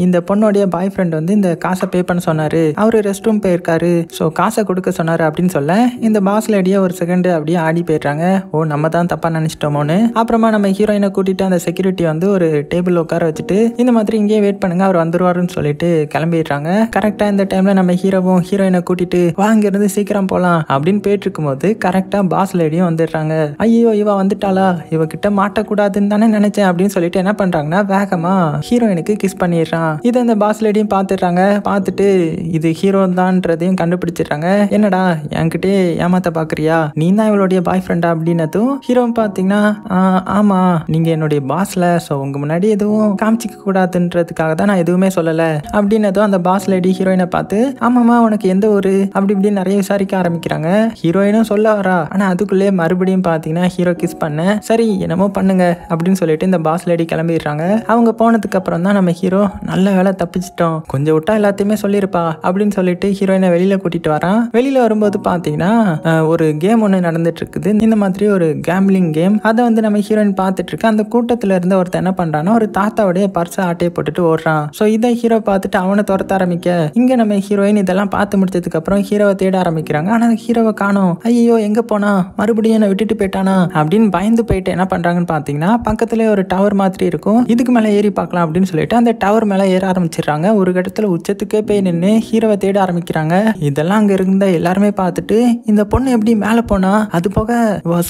இந்த பொண்ணுடைய பாய் ஃப்ரெண்ட் வந்து இந்த காசை பே பண்ண சொன்னாரு அவரு ரெஸ்ட் ரூம் போயிருக்காரு ஸோ காசை கொடுக்க சொன்னாரு அப்படின்னு சொல்ல இந்த பாஸ் லேடியை ஒரு செகண்ட் அப்படியே ஆடி போயிடுறாங்க. ஓ நம்ம தான் தப்பா நினைச்சிட்டோமோன்னு. அப்புறமா நம்ம ஹீரோயினை கூட்டிட்டு அந்த செக்யூரிட்டி வந்து ஒரு டேபிள் உட்கார வச்சுட்டு இந்த மாதிரி இங்கேயே வெயிட் பண்ணுங்க அவர் வந்துருவாருன்னு சொல்லிட்டு கிளம்பிடுறாங்க. கரெக்டா இந்த டைம்ல நம்ம ஹீரோவும் ஹீரோயினை கூட்டிட்டு வாங்க இருந்து சீக்கிரம் போலாம் அப்படின்னு போயிட்டு இருக்கும்போது கரெக்டா பாஸ் லேடியும் வந்துடுறாங்க. ஐயோ இவ வந்துட்டாளா, இவகிட்ட மாட்டக்கூடாதுன்னு தானே நினைச்சேன் அப்படின்னு சொல்லிட்டு என்ன பண்றாங்கன்னா வேகமா ஹீரோயினுக்கு கிஸ் பண்ணிடுறான். இதை அந்த பாஸ் லேடியும் பாத்துடுறாங்க. பார்த்துட்டு இது ஹீரோ தான்றதையும் கண்டுபிடிச்சிடுறாங்க. என்னடா என்கிட்டே ஏமாத்த பாக்குறியா, நீ தான் இவளுடைய பாய் ஃப்ரெண்டா அப்படின்னதும் ஹீரோ பாத்தீங்கன்னா ஆமா நீங்க என்னுடைய பாஸ்ல, சோ உங்க முன்னாடி எதுவும் காமிச்சிக்க கூடாதுன்றதுக்காக தான் நான் எதுவுமே சொல்லல அப்படின்னதும் அந்த பாஸ் லேடி ஹீரோயினை பார்த்து ஆமாமா உனக்கு எந்த ஒரு அப்படி இப்படி நிறைய விசாரிக்க ஆரம்பிக்கிறாங்க. ஹீரோயினும் சொல்ல வரா. ஆனா அதுக்குள்ளே மறுபடியும் பாத்தீங்கன்னா ஹீரோ கிஸ் பண்ண சரி என்னமோ பண்ணுங்க அப்படின்னு சொல்லிட்டு இந்த பாஸ் லேடி கிளம்பிடுறாங்க. அவங்க போனதுக்கு அப்புறம் தான் நம்ம ஹீரோ நல்ல வேலை தப்பிச்சிட்டோம், கொஞ்சம் விட்டா எல்லாத்தையுமே சொல்லிருப்பா அப்படின்னு சொல்லிட்டு ஹீரோயினை வெளியில கூட்டிட்டு வரான். வெளியில வரும்போது பாத்தீங்கன்னா ஒரு கேம் ஒண்ணு நடந்துட்டு இருக்குது. இந்த மாதிரி ஒரு கேம்பிளிங் கேம். அதை வந்து நம்ம ஹீரோயின் பார்த்துட்டு இருக்க அந்த கூட்டத்துல இருந்த ஒருத்தர் என்ன பண்றான்னா ஒரு தாத்தாவுடைய பர்சை ஆட்டையை போட்டுட்டு ஓடுறான். சோ இதை ஹீரோ பார்த்துட்டு அவனை துரத்த ஆரம்பிக்க இங்க நம்ம ஹீரோயின் இதெல்லாம் பார்த்து முடிச்சதுக்கு அப்புறம் ஹீரோவை தேட ஆரம்பிக்கிறாங்க. ஆனா ஹீரோவை காணோம். ஐயோ எங்க போனா, மறுபடியும் என்ன விட்டுட்டு போயிட்டானா அப்படின்னு பயந்து போயிட்டு என்ன பண்றாங்கன்னு பாத்தீங்கன்னா பக்கத்துல ஒரு டவர் மாதிரி இருக்கும், இதுக்கு மேல ஏறி பார்க்கலாம் அப்படின்னு சொல்லிட்டு அந்த டவர் மேல ஏற ஆரம்பிச்சிடுறாங்க. ஒரு இடத்துல உச்சத்துக்கே போய் நின்று ஹீரோவை தேட ஆரம்பிக்கிறாங்க. இதெல்லாம் அங்க இருந்த எல்லாருமே பார்த்துட்டு இந்த பொண்ணு எப்படி மேல போனா, அது போக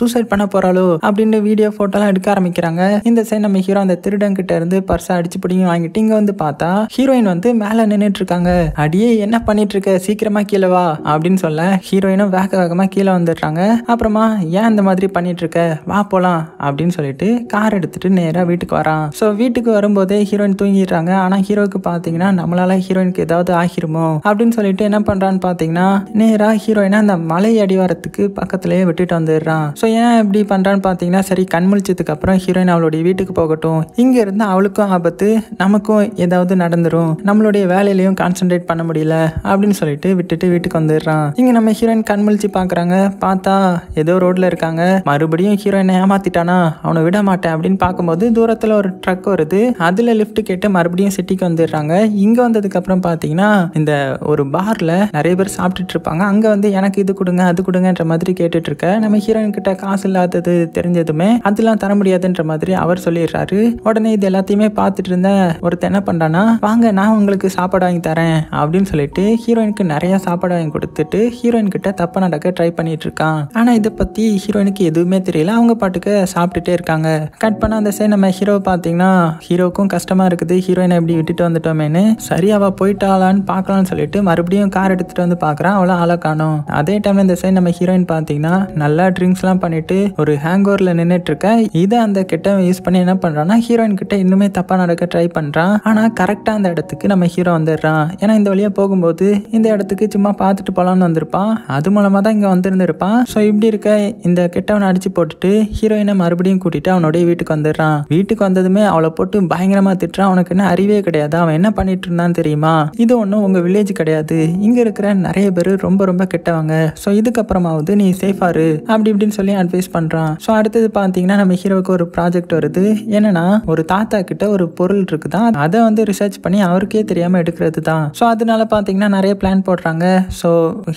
சூசைட் பண்ண போறாளோ அப்படின்னு வீடியோ போட்டோ எல்லாம் எடுக்க ஆரம்பிக்கிறாங்க. இந்த சைடு நம்ம ஹீரோ அந்த திருடன் கிட்ட இருந்து பர்சா அடிச்சு பிடிங்க வாங்கிட்டு இங்க வந்து பார்த்தா ஹீரோயின் வந்து மேல நின்னுட்டு இருக்காங்க. அடியே என்ன பண்ணிட்டு இருக்க, சீக்கிரமா கீழே வா அப்படின்னு சொல்ல ஹீரோயினும் வேக வேகமா கீழே வந்துடுறாங்க. அப்புறமா ஏன் இந்த மாதிரி பண்ணிட்டு இருக்க, வா போலாம் அப்படின்னு சொல்லிட்டு கார் எடுத்துட்டு நேரா வீட்டுக்கு வரான். சோ வீட்டுக்கு வரும்போதே ஹீரோயின் தூங்கிடுறாங்க. ஆனா ஹீரோக்கு பாத்தீங்கன்னா நம்மளால ஹீரோயினுக்கு ஏதாவது ஆகிருமோ அப்படின்னு சொல்லிட்டு என்ன பண்றான்னு பாத்தீங்கன்னா நேரா ஹீரோயினா அந்த மலை அடிவாரத்துக்கு பக்கத்துலயே விட்டுட்டு வந்துடுறான். சோ ஏன் இப்படி பண்றான்னு பாத்தீங்கன்னா சரி கண்முழிச்சதுக்கு அப்புறம் ஹீரோயின் அவளுடைய வீட்டுக்கு போகட்டும், இங்க இருந்து அவளுக்கும் ஆபத்து நமக்கும் ஏதாவது நடந்துரும், நம்மளுடைய வேலையிலயும் கான்சென்ட்ரேட் பண்ண முடியல அப்படின்னு சொல்லிட்டு விட்டுட்டு வீட்டுக்கு வந்துடுறான். இங்க நம்ம ஹீரோயின் கண்முழிச்சு பாக்குறாங்க. பார்த்தா ஏதோ ரோட்ல இருக்காங்க. மறுபடியும் ஹீரோயினை ஏமாத்திட்டானா, அவனை விட மாட்டேன் அப்படின்னு பாக்கும்போது தூரத்துல ஒரு ட்ரக் வருது. அதுல லிப்ட் கேட்டு மறுபடியும் சிட்டிக்கு வந்துடுறாங்க. இங்க வந்ததுக்கு அப்புறம் பாத்தீங்கன்னா இந்த ஒரு பார்ல நிறைய பேர் சாப்பிட்டுட்டு இருப்பாங்க. அங்க வந்து எனக்கு இது கொடுங்க அது கொடுங்கன்ற மாதிரி கேட்டுட்டு இருக்க நம்ம ஹீரோயின் கிட்ட காசு இல்லாதது தெரிஞ்சதுமே அதெல்லாம் தர முடியாதுன்ற மாதிரி அவர் சொல்லிடுறாரு. உடனே இது எல்லாத்தையுமே பார்த்துட்டு இருந்த ஒருத்தர் என்ன பண்றானா வாங்க நான் உங்களுக்கு சாப்பாடு வாங்கி தரேன் அப்படின்னு சொல்லிட்டு ஹீரோயினுக்கு நிறைய சாப்பாடு வாங்கி கொடுத்துட்டு ஹீரோயின் கிட்ட தப்பா நடக்க ட்ரை பண்ணிட்டு இருக்கான். ஆனா இதை பத்தி ஹீரோயினுக்கு எதுவுமே தெரியல. அவங்க பாட்டுக்கு சாப்பிட்டுட்டே இருக்காங்க. கட் பண்ண அந்த சைடு நம்ம ஹீரோ பாத்தீங்கன்னா ஹீரோக்கும் கஷ்டமா இருக்குது, ஹீரோயினை எப்படி விட்டுட்டு வந்துட்டோமேனு. சரி அவ போயிட்டாளான்னு பாக்கலாம்னு சொல்லிட்டு மறுபடியும் கார் எடுத்துட்டு வந்து பாக்குறான். அவ்வளோ ஆளை காணும். அதே டைம்ல இந்த சைடு நம்ம ஹீரோயின் பாத்தீங்கன்னா நல்லா ட்ரிங்க்ஸ் எல்லாம் பண்ணிட்டு ஒரு ஹேங் ஓவர்ல நின்னுட்டு இருக்க. இதை அந்த கிட்ட யூஸ் பண்ணி என்ன பண்றான்னா ஹீரோயின் கிட்ட இன்னுமே தப்பா நடக்க ட்ரை பண்றான். ஆனா கரெக்டா அந்த இடத்துக்கு நம்ம ஹீரோ வந்துடுறான். ஏன்னா இந்த வழியா போகும்போது இந்த இடத்துக்கு சும்மா பார்த்துட்டு போலாம்னு வந்திருப்பான். அது மூலமா தான் இங்க வந்துருந்துருப்பான். ஸோ இப்படி இருக்க இந்த கிட்டவனை அடிச்சு போட்டுட்டு ஹீரோயினை மறுபடியும் கூட்டிட்டு அவனுடைய வீட்டுக்கு வந்துடுறான். வீட்டுக்கு வந்ததுமே அவளை போட்டு பயங்கரமா திட்டுறான். அவனுக்கு என்ன அறிவே கிடையாது, அவன் என்ன பண்ணிட்டு இருந்தான்னு தெரியுமா, இது ஒன்றும் உங்க வில்லேஜ் கிடையாது, இங்க இருக்கிற நிறைய பேர் ரொம்ப ரொம்ப கெட்டவங்க, ஸோ இதுக்கப்புறமாவது நீ சேஃபா இரு அப்படி இப்படின்னு சொல்லி அட்வைஸ் பண்றான். ஸோ அடுத்தது பாத்தீங்கன்னா நம்ம ஹீரோவுக்கு ஒரு ப்ராஜெக்ட் வருது. என்னன்னா ஒரு தாத்தா கிட்ட ஒரு பொருள் இருக்குதான், அதை வந்து ரிசர்ச் பண்ணி அவருக்கே தெரியாம எடுக்கிறது தான். ஸோ அதனால பாத்தீங்கன்னா நிறைய பிளான் போடுறாங்க. ஸோ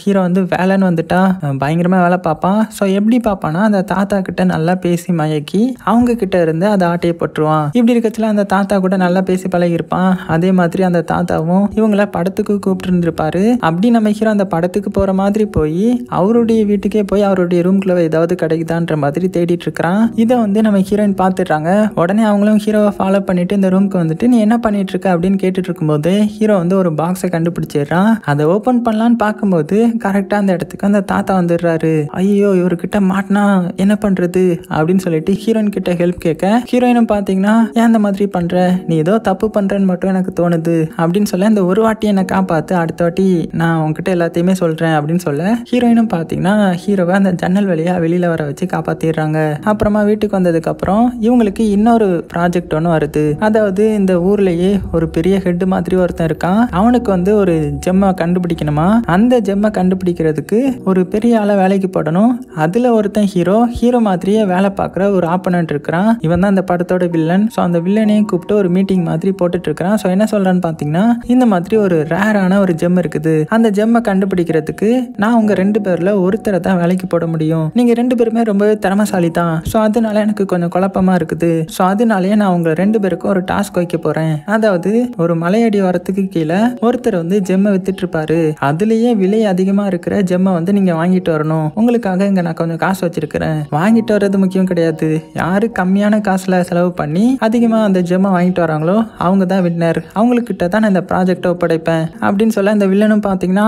ஹீரோ வந்து வேலைன்னு வந்துட்டா பயங்கரமா வேலை பார்ப்பான். ஸோ எப்படி பார்ப்பானா அந்த தாத்தா கிட்ட நல்லா பேசி மயக்கி அவங்க கிட்ட இருந்து அதை ஆட்டையை போட்டுருவான். இப்படி இருக்கச்சுல அந்த தாத்தா கூட நல்லா பேசி பழகி இருப்பான். அதே மாதிரி அந்த தாத்தாவும் இவங்கள படத்துக்கு கூப்பிட்டு இருந்திருப்பாரு. அப்படி நம்ம ஹீரோ அந்த படத்துக்கு போற மாதிரி போய் அவருடைய வீட்டுக்கே போய் அவருடைய ரூம்குள்ள ஏதாவது கிடைக்குதான்ற மாதிரி தேடிட்டு இருக்கிறான். இதை வந்து நம்ம ஹீரோயின் பாத்துடுறாங்க. உடனே அவங்களும் ஹீரோவை ஃபாலோ பண்ணிட்டு இந்த ரூம்க்கு வந்துட்டு நீ என்ன பண்ணிட்டு இருக்க அப்படின்னு கேட்டுட்டு இருக்கும்போது ஹீரோ வந்து ஒரு பாக்ஸை கண்டுபிடிச்சிடுறான். அதை ஓபன் பண்ணலான்னு பார்க்கும்போது கரெக்டா அந்த இடத்துக்கு அந்த தாத்தா வந்துடுறாரு. ஐயோ இவர்கிட்ட மாட்டினா என்ன பண்றது அப்படின்னு சொல்லிட்டு ஹீரோயின் கிட்ட ஹெல்ப் கேட்க ஹீரோயினும் பாத்தீங்கன்னா ஏன் அந்த மாதிரி பண்ற, நீ ஏதோ தப்பு பண்றேன்னு மட்டும் எனக்கு தோணுது அப்படின்னு சொல்ல இந்த ஒரு வாட்டி என்னை காப்பாத்து, அடுத்த வாட்டி நான் உங்ககிட்ட எல்லாத்தையுமே சொல்றேன் அப்படின்னு சொல்ல ஹீரோயினும் பாத்தீங்கன்னா ஹீரோவை அந்த ஜன்னல் வழியா வெளியில வர வச்சு காப்பாத்திடுறாங்க. அப்புறமா வீட்டுக்கு வந்ததுக்கு அப்புறம் இவங்களுக்கு இன்னொரு ப்ராஜெக்ட் ஒன்று வருது. அதாவது இந்த ஊர்லயே ஒரு பெரிய ஹெட் மாதிரி ஒருத்தன் இருக்கான். அவனுக்கு வந்து ஒரு ஜெம்மை கண்டுபிடிக்கணுமா, அந்த ஜெம்மை கண்டுபிடிக்கிறதுக்கு ஒரு பெரிய ஆளை வேலைக்கு போடணும். அதுல ஒருத்தன் ஹீரோ மாதிரியே வேலை பார்க்குற ஒரு ஆப்பனன்ட் இருக்கிறான். இவன் தான் அந்த படத்தோட வில்லன். ஸோ அந்த வில்லனையும் கூப்பிட்டு ஒரு மீட்டிங் மாதிரி போட்டுட்டு இருக்கிறான். ஸோ என்ன சொல்றான்னு பாத்தீங்கன்னா இந்த மாதிரி ஒரு ரேரான ஒரு ஜெம் இருக்குது, அந்த ஜெம்மை கண்டுபிடிக்கிறதுக்கு நான் உங்க ரெண்டு பேர்ல ஒருத்தரை தான் வேலைக்கு போட முடியும், நீங்க ரெண்டு பேருமே ரொம்பவே திறமசாலி தான், ஸோ அதனால எனக்கு கொஞ்சம் குழப்பமா இருக்குது, ஸோ அதனாலயே நான் உங்க ரெண்டு பேருக்கும் ஒரு டாஸ்க் வைக்க போறேன். அதாவது ஒரு மலையடி வாரத்துக்கு கீழே ஒருத்தர் வந்து ஜெம்மை வித்துட்டு இருப்பாரு, அதுலயே விலை அதிகமா இருக்கிற ஜெம்மை வந்து நீங்க வாங்கிட்டு வரணும். உங்களுக்காக இங்க நான் கொஞ்சம் காசு வச்சிருக்கிறேன், வாங்கிட்டு வர்றது முக்கியம் கிடையாது. யாரு கம்மியான காசுல செலவு பண்ணி அதிகமா அந்த ஜெம்மை வாங்கிட்டு வராங்களோ அவங்க தான் வின்னர், அவங்கக்கிட்ட தான் நான் இந்த ப்ராஜெக்டை ஒப்படைப்பேன் அப்படின்னு சொல்ல, இந்த வில்லனும் பார்த்தீங்கன்னா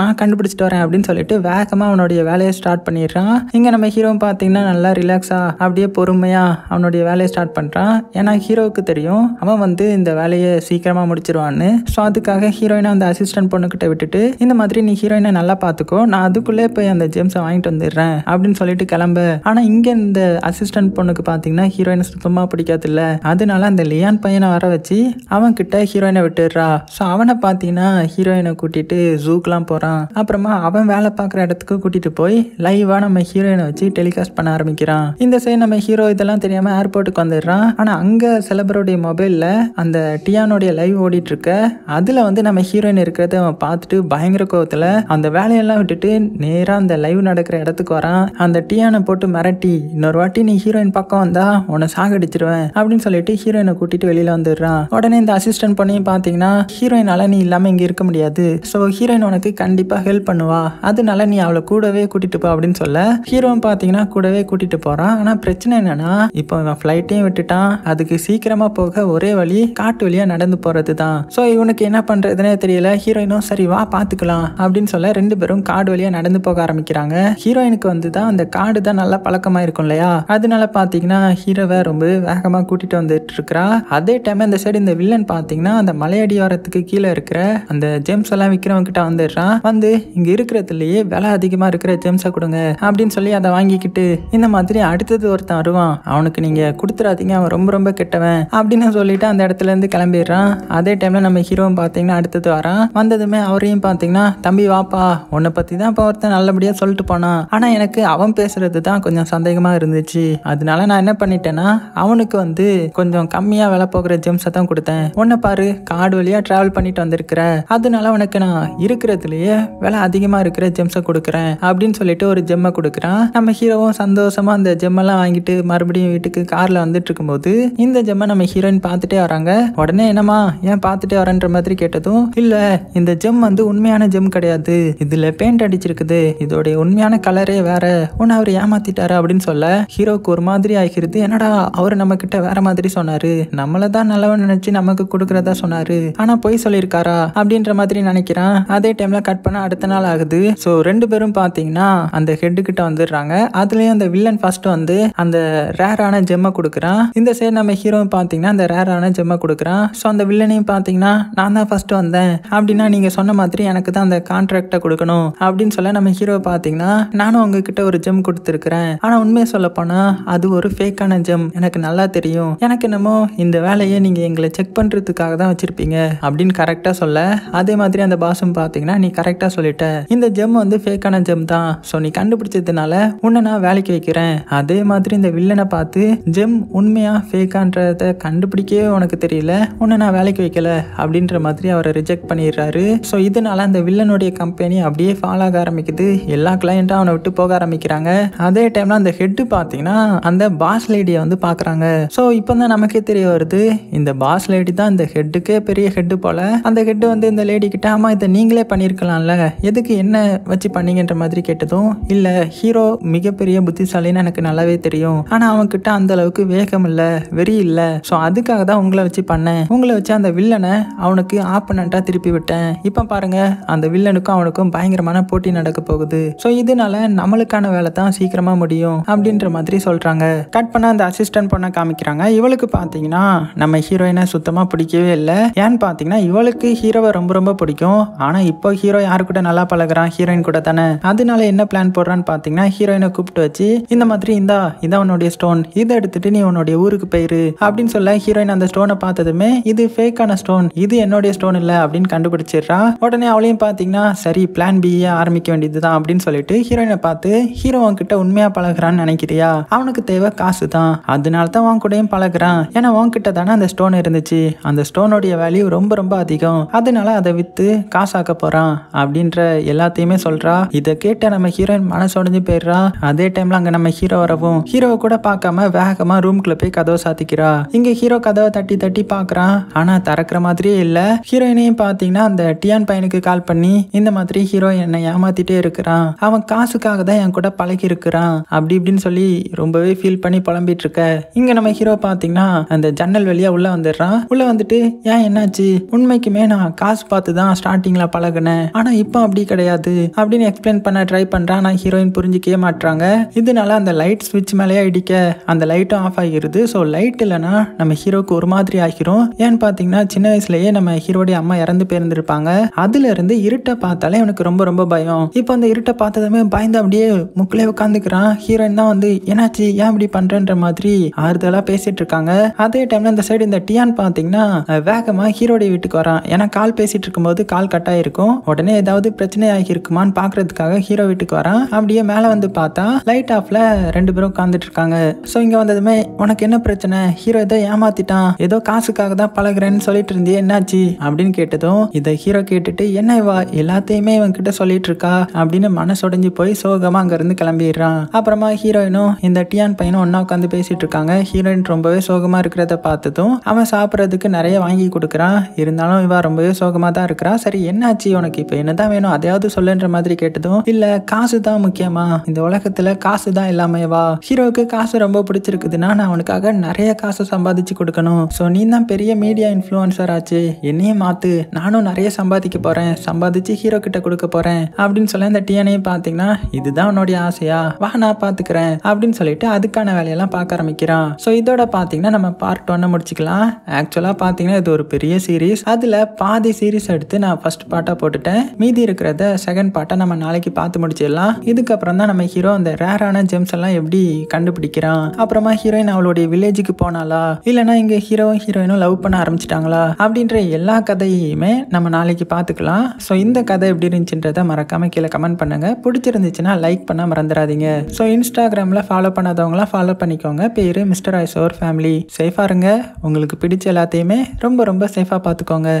நான் கண்டுபிடிச்சிட்டு வரேன் அப்படின்னு சொல்லிட்டு வேகமா அவனுடைய வேலையை ஸ்டார்ட் பண்ணிடுறான். இங்க நம்ம ஹீரோவும் பார்த்தீங்கன்னா நல்லா ரிலாக்ஸா அப்படியே பொறுமையா அவனுடைய வேலையை ஸ்டார்ட் பண்றான். ஏன்னா ஹீரோவுக்கு தெரியும் அவன் வந்து இந்த வேலையை சீக்கிரமா முடிச்சிருவான்னு. ஸோ அதுக்காக ஹீரோயினை அந்த அசிஸ்டன்ட் பொண்ணுகிட்ட விட்டுட்டு, இந்த மாதிரி நீ ஹீரோயினை நல்லா பார்த்துக்கோ, நான் அதுக்குள்ளே போய் அந்த ஜெம்ஸை வாங்கிட்டு வந்துடுறேன் அப்படின்னு சொல்லிட்டு கிளம்பு. ஆனா இங்க இந்த அசிஸ்டன்ட் பொண்ணுக்கு பார்த்தீங்கன்னா ஹீரோயினை சுத்தமா பிடிக்காது இல்லை, அதனால அந்த லியான் பையனை வர வச்சு அவன் கிட்ட ஹீரோயினை விட்டுடுறா. ஸோ அவனை பார்த்தீங்கன்னா ஹீரோயினை கூட்டிட்டு ஜூக்கெல்லாம் போறான். அப்புறமா அவன் வேலை பார்க்குற இடத்துக்கு கூட்டிட்டு போய் லைவா நம்ம ஹீரோயினை வச்சு டெலிகாஸ்ட் பண்ண ஆரம்பிக்கிறான். இந்த சைடு நம்ம ஹீரோ இதெல்லாம் தெரியாம ஏர்போர்ட்டுக்கு வந்துடுறான். ஆனா அங்க செலபருடைய மொபைல்ல அந்த டியானோடைய லைவ் ஓடிட்டு இருக்க, அதுல வந்து நம்ம ஹீரோயின் இருக்கிறத அவன் பார்த்துட்டு பயங்கர கோவத்துல அந்த வேலையெல்லாம் விட்டுட்டு நேரா அந்த லைவ் நடக்கிற இடத்துக்கு வரான். அந்த டியானை போட்டு மிரட்டி, இன்னொரு வாட்டி நீ ஹீரோயின் பக்கம் வந்தா உன்னை சாகடிச்சிருவேன் அப்படின்னு சொல்லிட்டு ஹீரோயினை கூட்டிட்டு வெளியில வந்துடுறான். உடனே இந்த அசிஸ்டன்ட் பொண்ணையும் பாத்தீங்கன்னா, ஹீரோயினால நீ இல்லாம இங்க இருக்க முடியாது, சோ ஹீரோயின் உனக்கு கண்டிப்பா ஹெல்ப் பண்ணுவா, அதனால நீ அவளை கூடவே கூட்டிட்டு போ அப்படின்னு சொல்ல, ஹீரோவும் பாத்தீங்கன்னா கூடவே கூட்டிட்டு போறான். ஆனா பிரச்சனை என்னன்னா, இப்போ இவன் ஃபிளைட்டையும் விட்டுட்டான், அதுக்கு சீக்கிரமா போக ஒரே வழி காட்டு வழியா நடந்து போறது தான். சோ இவனுக்கு என்ன பண்றதுன்னே தெரியல. ஹீரோயினும் சரி வா பாத்துக்கலாம் அப்படின்னு சொல்ல ரெண்டு பேரும் காடு வழியா நடந்து போக ஆரம்பிக்கிறாங்க. ஹீரோயினுக்கு வந்துதான் அந்த காடு தான் நல்லா பழக்கமா இருக்கும் இல்லையா, அதனால பாத்தீங்கன்னா ஹீரோவை ரொம்ப வேகமா கூட்டிட்டு வந்துட்டு இருக்கிறா. அதே டைம் இந்த சைடு இந்த வில்லன் பாத்தீங்கன்னா அந்த மலையடிவாரத்துக்கு கீழே இருக்கிற அந்த ஜெம்ஸ் எல்லாம் விக்கிறவங்க கிட்ட வந்துடுறான். வந்து இங்க இருக்கிறதுலயே விலை அதிகமா இருக்கிற ஜெம்ஸை கொடுங்க அப்படின்னு சொல்லி அதை வாங்கிக்கிட்டு, இந்த மாதிரி அடுத்தது ஒருத்தன் வருவான், அவனுக்கு நீங்க கொடுத்துடாதீங்க, அவன் ரொம்ப ரொம்ப கெட்டவன் அப்படின்னு சொல்லிட்டு அந்த இடத்துல இருந்து கிளம்பிடுறான். அதே டைம்ல நம்ம ஹீரோவும் பாத்தீங்கன்னா அடுத்தது வரான். வந்ததுமே அவரையும் பாத்தீங்கன்னா, தம்பி வாப்பா, உன்னை பத்தி தான் இப்ப ஒருத்தன் நல்லபடியா சொல்லிட்டு போனான், ஆனா எனக்கு அவன் பேசுறது தான் கொஞ்சம் சந்தேகமா இருந்துச்சு, அதனால நான் என்ன பண்ணிட்டேன்னா அவனுக்கு வந்து கொஞ்சம் கம்மியா விலை போகிற ஜெம்ஸை தான் கொடுத்தேன். உன்னை பாரு, காடு வழியா டிராவல் பண்ணிட்டு வந்திருக்கிற, அதனால உனக்கு நான் இருக்கிறதுலயே விலை அதிகமா இருக்கிற ஜெம்ஸை கொடுக்குறேன் அப்படின்னு சொல்லிட்டு ஒரு ஜெம்மை கொடுக்குறான். நம்ம ஹீரோவும் சந்தோஷமா அந்த ஜெம்மெல்லாம் வாங்கிட்டு மறுபடியும் வீட்டுக்கு கார்ல வந்துட்டு இருக்கும் போது இந்த ஜெம்மை நம்ம ஹீரோயின் பார்த்துட்டே வராங்க. உடனே என்னமா ஏன் பார்த்துட்டே வரன்ற மாதிரி கேட்டதும், இல்ல இந்த ஜெம் வந்து உண்மையான ஜெம் கிடையாது, இதுல பெயிண்ட் அடிச்சிருக்குது, இதோடைய உண்மையான கலரே வேற, உன்னை அவர் ஏமாத்திட்டாரு அப்படின்னு சொல்ல ஹீரோக்கு ஒரு மாதிரி ஆகிருது. என்னடா அவரு நம்ம கிட்ட வேற மாதிரி சொன்னாரு, நம்மளதான் நல்லவன் நினைச்சு நமக்கு கொடுக்கறதா சொன்னாரு, ஆனா பொய் சொல்லியிருக்காரா அப்படின்ற மாதிரி நினைக்கிறான். அதே டைம்ல கட் பண்ண அடுத்த நாள் ஆகுது. சோ ரெண்டு பேரும் பாத்தீங்கன்னா அந்த ஹெட் கிட்ட வந்துடுறாங்க. அதுலயும் அந்த வில்லன் ஃபர்ஸ்ட் வந்து அந்த ரேரான ஜெம்மை கொடுக்குறான். இந்த சைடு நம்ம ஹீரோவும் பாத்தீங்கன்னா அந்த ரேரான ஜெம்மை கொடுக்குறான். சோ அந்த வில்லனையும் பாத்தீங்கன்னா, நான் தான் ஃபர்ஸ்ட் வந்தேன் அப்படின்னா நீங்க சொன்ன மாதிரி எனக்கு தான் அந்த கான்ட்ராக்டை கொடுக்கணும் அப்படின்னு சொல்ல, நம்ம ஹீரோ பாத்தீங்கன்னா, நானும் உங்ககிட்ட ஒரு ஜெம் கொடுத்துருக்கிறேன், ஆனா உண்மையை சொல்ல போனா அது ஒரு ஃபேக்கான ஜெம், எனக்கு நல்லா தெரியும், எனக்கு என்னமோ இந்த வேலையை நீங்க எங்களை செக் பண்றதுக்காக தான் வச்சிருப்பீங்க அப்படின்னு கரெக்டா சொல்ல, அதே மாதிரி அந்த பாசும் பாத்தீங்கன்னா, நீ கரெக்டா சொல்லிட்ட, இந்த ஜெம் வந்து ஃபேக்கான ஜெம் தான், சோ நீ கண்டுபிடிச்சதுனால உன்னை நான் வேலைக்கு வைக்கிறேன். அதே மாதிரி இந்த வில்லனை பார்த்து, ஜெம் உண்மையா ஃபேக்கான்றத கண்டுபிடிக்கவே உனக்கு தெரியல, உன்னை நான் வேலைக்கு வைக்கல அப்படின்ற மாதிரி அவரை ரிஜெக்ட் பண்ணிடுறாரு. சோ இதனால அந்த வில்லனுடைய கம்பெனி அப்படியே ஃபால் ஆக ஆரம்பிக்குது, எல்லா கிளையண்ட்டும் அவனை விட்டு போக ஆரம்பிக்கிறாங்க. அதே டைம்ல அந்த ஹெட் பாத்தீங்கன்னா அந்த பாஸ் லேடியை வந்து பாக்குறாங்க. சோ இப்பதான் நமக்கே தெரிய வருது, இந்த பாஸ் லேடி தான் இந்த ஹெட்டுக்கே பெரிய ஹெட்டு போல. அந்த ஹெட் வந்து இந்த லேடி கிட்ட, ஆமா இதை நீங்களே பண்ணிருக்கலாம்ல, எதுக்கு என்ன வச்சு பண்ணீங்கன்ற மாதிரி கேட்டதும், இல்ல ஹீரோ மிகப்பெரிய புத்திசாலின்னு எனக்கு நல்லாவே தெரியும், ஆனா அவன் கிட்ட அந்த அளவுக்கு வேகம் இல்ல, வெறி இல்ல, சோ அதுக்காக தான் உங்களை வச்சு பண்ணேன், உங்களை வச்சு அந்த வில்லனை அவனுக்கு ஆப்பனண்டா திருப்பி விட்டேன். இப்ப பாருங்க அந்த வில்லனுக்கும் அவனுக்கும் பயங்கரமான போட்டி நடக்க போகுது, சோ இதனால நம்மளுக்கான வேலை தான் சீக்கிரமா முடியும் அப்படின்ற மாதிரி சொல்றாங்க. கட் பண்ண அந்த அசிஸ்டன்ட் பொண்ண காமிக்கிறாங்க. இவளுக்கு பாத்தீங்கன்னா நம்ம ஹீரோயினை சுத்தமா பிடிக்கவே இல்லை. ஏன்னு பாத்தீங்கன்னா இவளுக்கு ஹீரோவை ரொம்ப ரொம்ப பிடிக்கும், ஆனா இப்போ ஹீரோ யாரு கூட நல்லா பழகுறான், ஹீரோயின் கூட தானே. அதனால என்ன பிளான் போடுறான்னு பாத்தீங்கன்னா, ஹீரோயினை கூப்பிட்டு வச்சு இந்த மாதிரி, இந்தா இதான் உன்னுடைய ஸ்டோன், இதை எடுத்துட்டு நீ உன்னுடைய ஊருக்கு போயிரு அப்படின்னு சொல்ல, ஹீரோயின் அந்த ஸ்டோனை பார்த்ததுமே இது ஃபேக்கான ஸ்டோன், இது என்னுடைய ஸ்டோன் இல்லை அப்படின்னு கண்டுபிடிச்சிடறா. உடனே அவளையும் பாத்தீங்கன்னா, சரி பிளான் பி ஆரம்பிக்க வேண்டியதுதான் அப்படின்னு சொல்லிட்டு ஹீரோயினை பார்த்து, ஹீரோ உன் கிட்ட உண்மையா பழகுறான்னு நினைக்கிறியா, அவனுக்கு தேவை காசு தான், அதனாலதான் உன் கூடயும் பழகுறான், ஏன்னா உன் கிட்ட தானே அந்த ஸ்டோன் இருந்துச்சு, அந்த ஸ்டோனுடைய வேல்யூ ரொம்ப ரொம்ப அதிகம், அதனால அதை வித்து காசாக்க போறான் அப்படின்ற எல்லாத்தையுமே சொல்றா. இதை கேட்ட நம்ம ஹீரோயின் மனசோடைஞ்சு போயிடுறா. அதே டைம்ல அங்க நம்ம ஹீரோ வரவும் ஹீரோவை கூட பார்க்காம வேகமா ரூம்குள்ள போய் கதவை சாத்திக்கிறா. இங்க ஹீரோ கதவை தட்டி தட்டி பாக்குறான், ஆனா திறக்கிற மாதிரியே இல்ல. ஹீரோயினையும் பாத்தீங்கன்னா அந்த டியான் பையனுக்கு கால் பண்ணி இந்த மாதிரி ஹீரோ என்னை ஏமாத்திட்டே இருக்கிறான், அவன் காசுக்காக தான் என் கூட பழகி இருக்கிறான் அப்படி இப்படின்னு சொல்லி ரொம்பவே ஃபீல் பண்ணி புலம்பிட்டு இருக்க இங்க நம்ம ஹீரோ பாத்தீங்கன்னா அந்த ஜன்னல் வழியா உள்ள வந்துடுறான். உள்ள வந்துட்டு ஏன் என்னாச்சு, உண்மைக்குமே நான் காசு பார்த்துதான் ஸ்டார்டிங்ல பழகினேன், ஆனா இப்போ அப்படி கிடையாது அப்படின்னு எக்ஸ்பிளைன் பண்ண ட்ரை பண்றான். நான் ஹீரோயின் புரிஞ்சுக்கவே மாட்டாங்க. இதனால அந்த லைட் ஸ்விட்ச் மேலேயே அடிக்க அந்த லைட்டும் ஆஃப் ஆகிருது. ஸோ லைட் இல்லைன்னா நம்ம ஹீரோக்கு ஒரு மாதிரி ஆகிரும். ஏன்னு பாத்தீங்கன்னா சின்ன வயசுலயே நம்ம ஹீரோடைய அம்மா இறந்து போயிருந்திருப்பாங்க. அதுல இருந்து இருட்டை பார்த்தாலே எனக்கு ரொம்ப ரொம்ப பயம். இப்போ அந்த இருட்டை பார்த்ததுமே பயந்து அப்படியே முக்கிலே உட்காந்துக்கிறான். ஹீரோயின் தான் வந்து என்னாச்சு ஏன் இப்படி பண்றன்ற மாதிரி ஆறுதலா பேசிட்டு இருக்காங்க. அதே டைம்ல இந்த சைடு இந்த டியான் பாத்தீங்கன்னா வேகமா ஹீரோடைய வீட்டுக்கு வரான். ஏன்னா கால் பேசிட்டு இருக்கும்போது கால் கட் ஆயிருக்கும். உடனே ஏதாவது பிரச்சனை ஆகிருக்குமான்னு பாக்குறதுக்காக ஹீரோ வீட்டுக்கு வரான். அப்படியே மேல வந்து பார்த்தா லைட் ஆஃப்ல ரெண்டு பேரும் உட்காந்துட்டு இருக்காங்க. ஸோ இங்க வந்ததுமே உனக்கு என்ன பிரச்சனை, ஹீரோ ஏதோ ஏமாத்திட்டான், ஏதோ காசுக்காக தான் பழகுறேன்னு சொல்லிட்டு இருந்தே என்னாச்சு அப்படின்னு கேட்டதும் இதை ஹீரோ கேட்டுட்டு என்ன வா எல்லாத்தையுமே இவன் கிட்ட சொல்லிட்டு இருக்கா அப்படின்னு மனசுடைஞ்சு போய் சோகமா அங்க இருந்து கிளம்பிடுறான். அப்புறமா ஹீரோயினும் இந்த டியான் பையனும் ஒன்னா உட்காந்து பேசிட்டு இருக்காங்க. ஹீரோயின் ரொம்பவே சோகமா இருக்கிறத பார்த்ததும் அவன் சாப்பிட்றதுக்கு நிறைய வாங்கி கொடுக்குறான். இருந்தாலும் இவன் ரொம்பவே சோகமா தான் இருக்கிறா. சரி என்னாச்சு உனக்கு, இப்போ என்னதான் வேணும் அதையாவது சொல்லுன்ற மாதிரி கேட்டதும் இல்ல காசு தான் முக்கியமா, இந்த உலகத்துல காசு தான் எல்லாமேவா, ஹீரோவுக்கு காசு ரொம்ப பிடிச்சிருக்குதுன்னா நான் அவனுக்காக நிறைய காசு சம்பாதிச்சு கொடுக்கணும், ஸோ நீ தான் பெரிய மீடியா இன்ஃப்ளூயன்சர் ஆச்சு, என்னையும் மாத்து, நானும் நிறைய சம்பாதிக்க போறேன், சம்பாதிச்சு ஹீரோ கிட்ட கொடுக்க போறேன் அப்படின்னு சொல்ல இந்த டியானையும் பாத்தீங்கன்னா இதுதான் உன்னுடைய ஆசையா, வா நான் பாத்துக்கிறேன் அப்படின்னு சொல்லிட்டு அதுக்கான வேலையெல்லாம் பார்க்க ஆரம்பிக்கிறான். ஸோ இதோட பாத்தீங்கன்னா நம்ம பார்ட் 1 முடிச்சுக்கலாம். ஆக்சுவலா பாத்தீங்கன்னா இது ஒரு பெரிய சீரீஸ். அதுல பாதி சீரீஸ் எடுத்து நான் ஃபர்ஸ்ட் பார்ட்டா போட்டுட்டேன். மீதி இருக்கிறத செகண்ட் பார்ட்டா நம்ம நாளைக்கு பார்த்து முடிச்சிடலாம். இதுக்கப்புறம் தான் நம்ம ஹீரோ அந்த ரேரான ஜெம்ஸ் எல்லாம் எப்படி கண்டுபிடிக்கிறான், அப்புறமா ஹீரோயின் அவளுடைய வில்லேஜுக்கு போனாலா, இல்லைன்னா இங்க ஹீரோவும் ஹீரோயினும் லவ் பண்ண ஆரம்பிச்சிட்டாங்களா அப்படின்ற எல்லா கதையுமே நம்ம நாளைக்கு பார்த்துக்கலாம். ஸோ இந்த கதை எப்படி இருந்துச்சுன்றதை மறக்காம கீழே கமெண்ட் பண்ணுங்க. பிடிச்சிருந்துச்சுன்னா லைக் பண்ண மறந்துடாதீங்க. ஸோ இன்ஸ்டாகிராம்ல ஃபாலோ பண்ணாதவங்களாம் ஃபாலோ பண்ணிக்கோங்க. பேரு மிஸ்டர் ஐசோர் ஃபேமிலி. சேஃபா இருங்க, உங்களுக்கு பிடிச்ச எல்லாத்தையுமே ரொம்ப ரொம்ப சேஃபா பார்த்துக்கோங்க.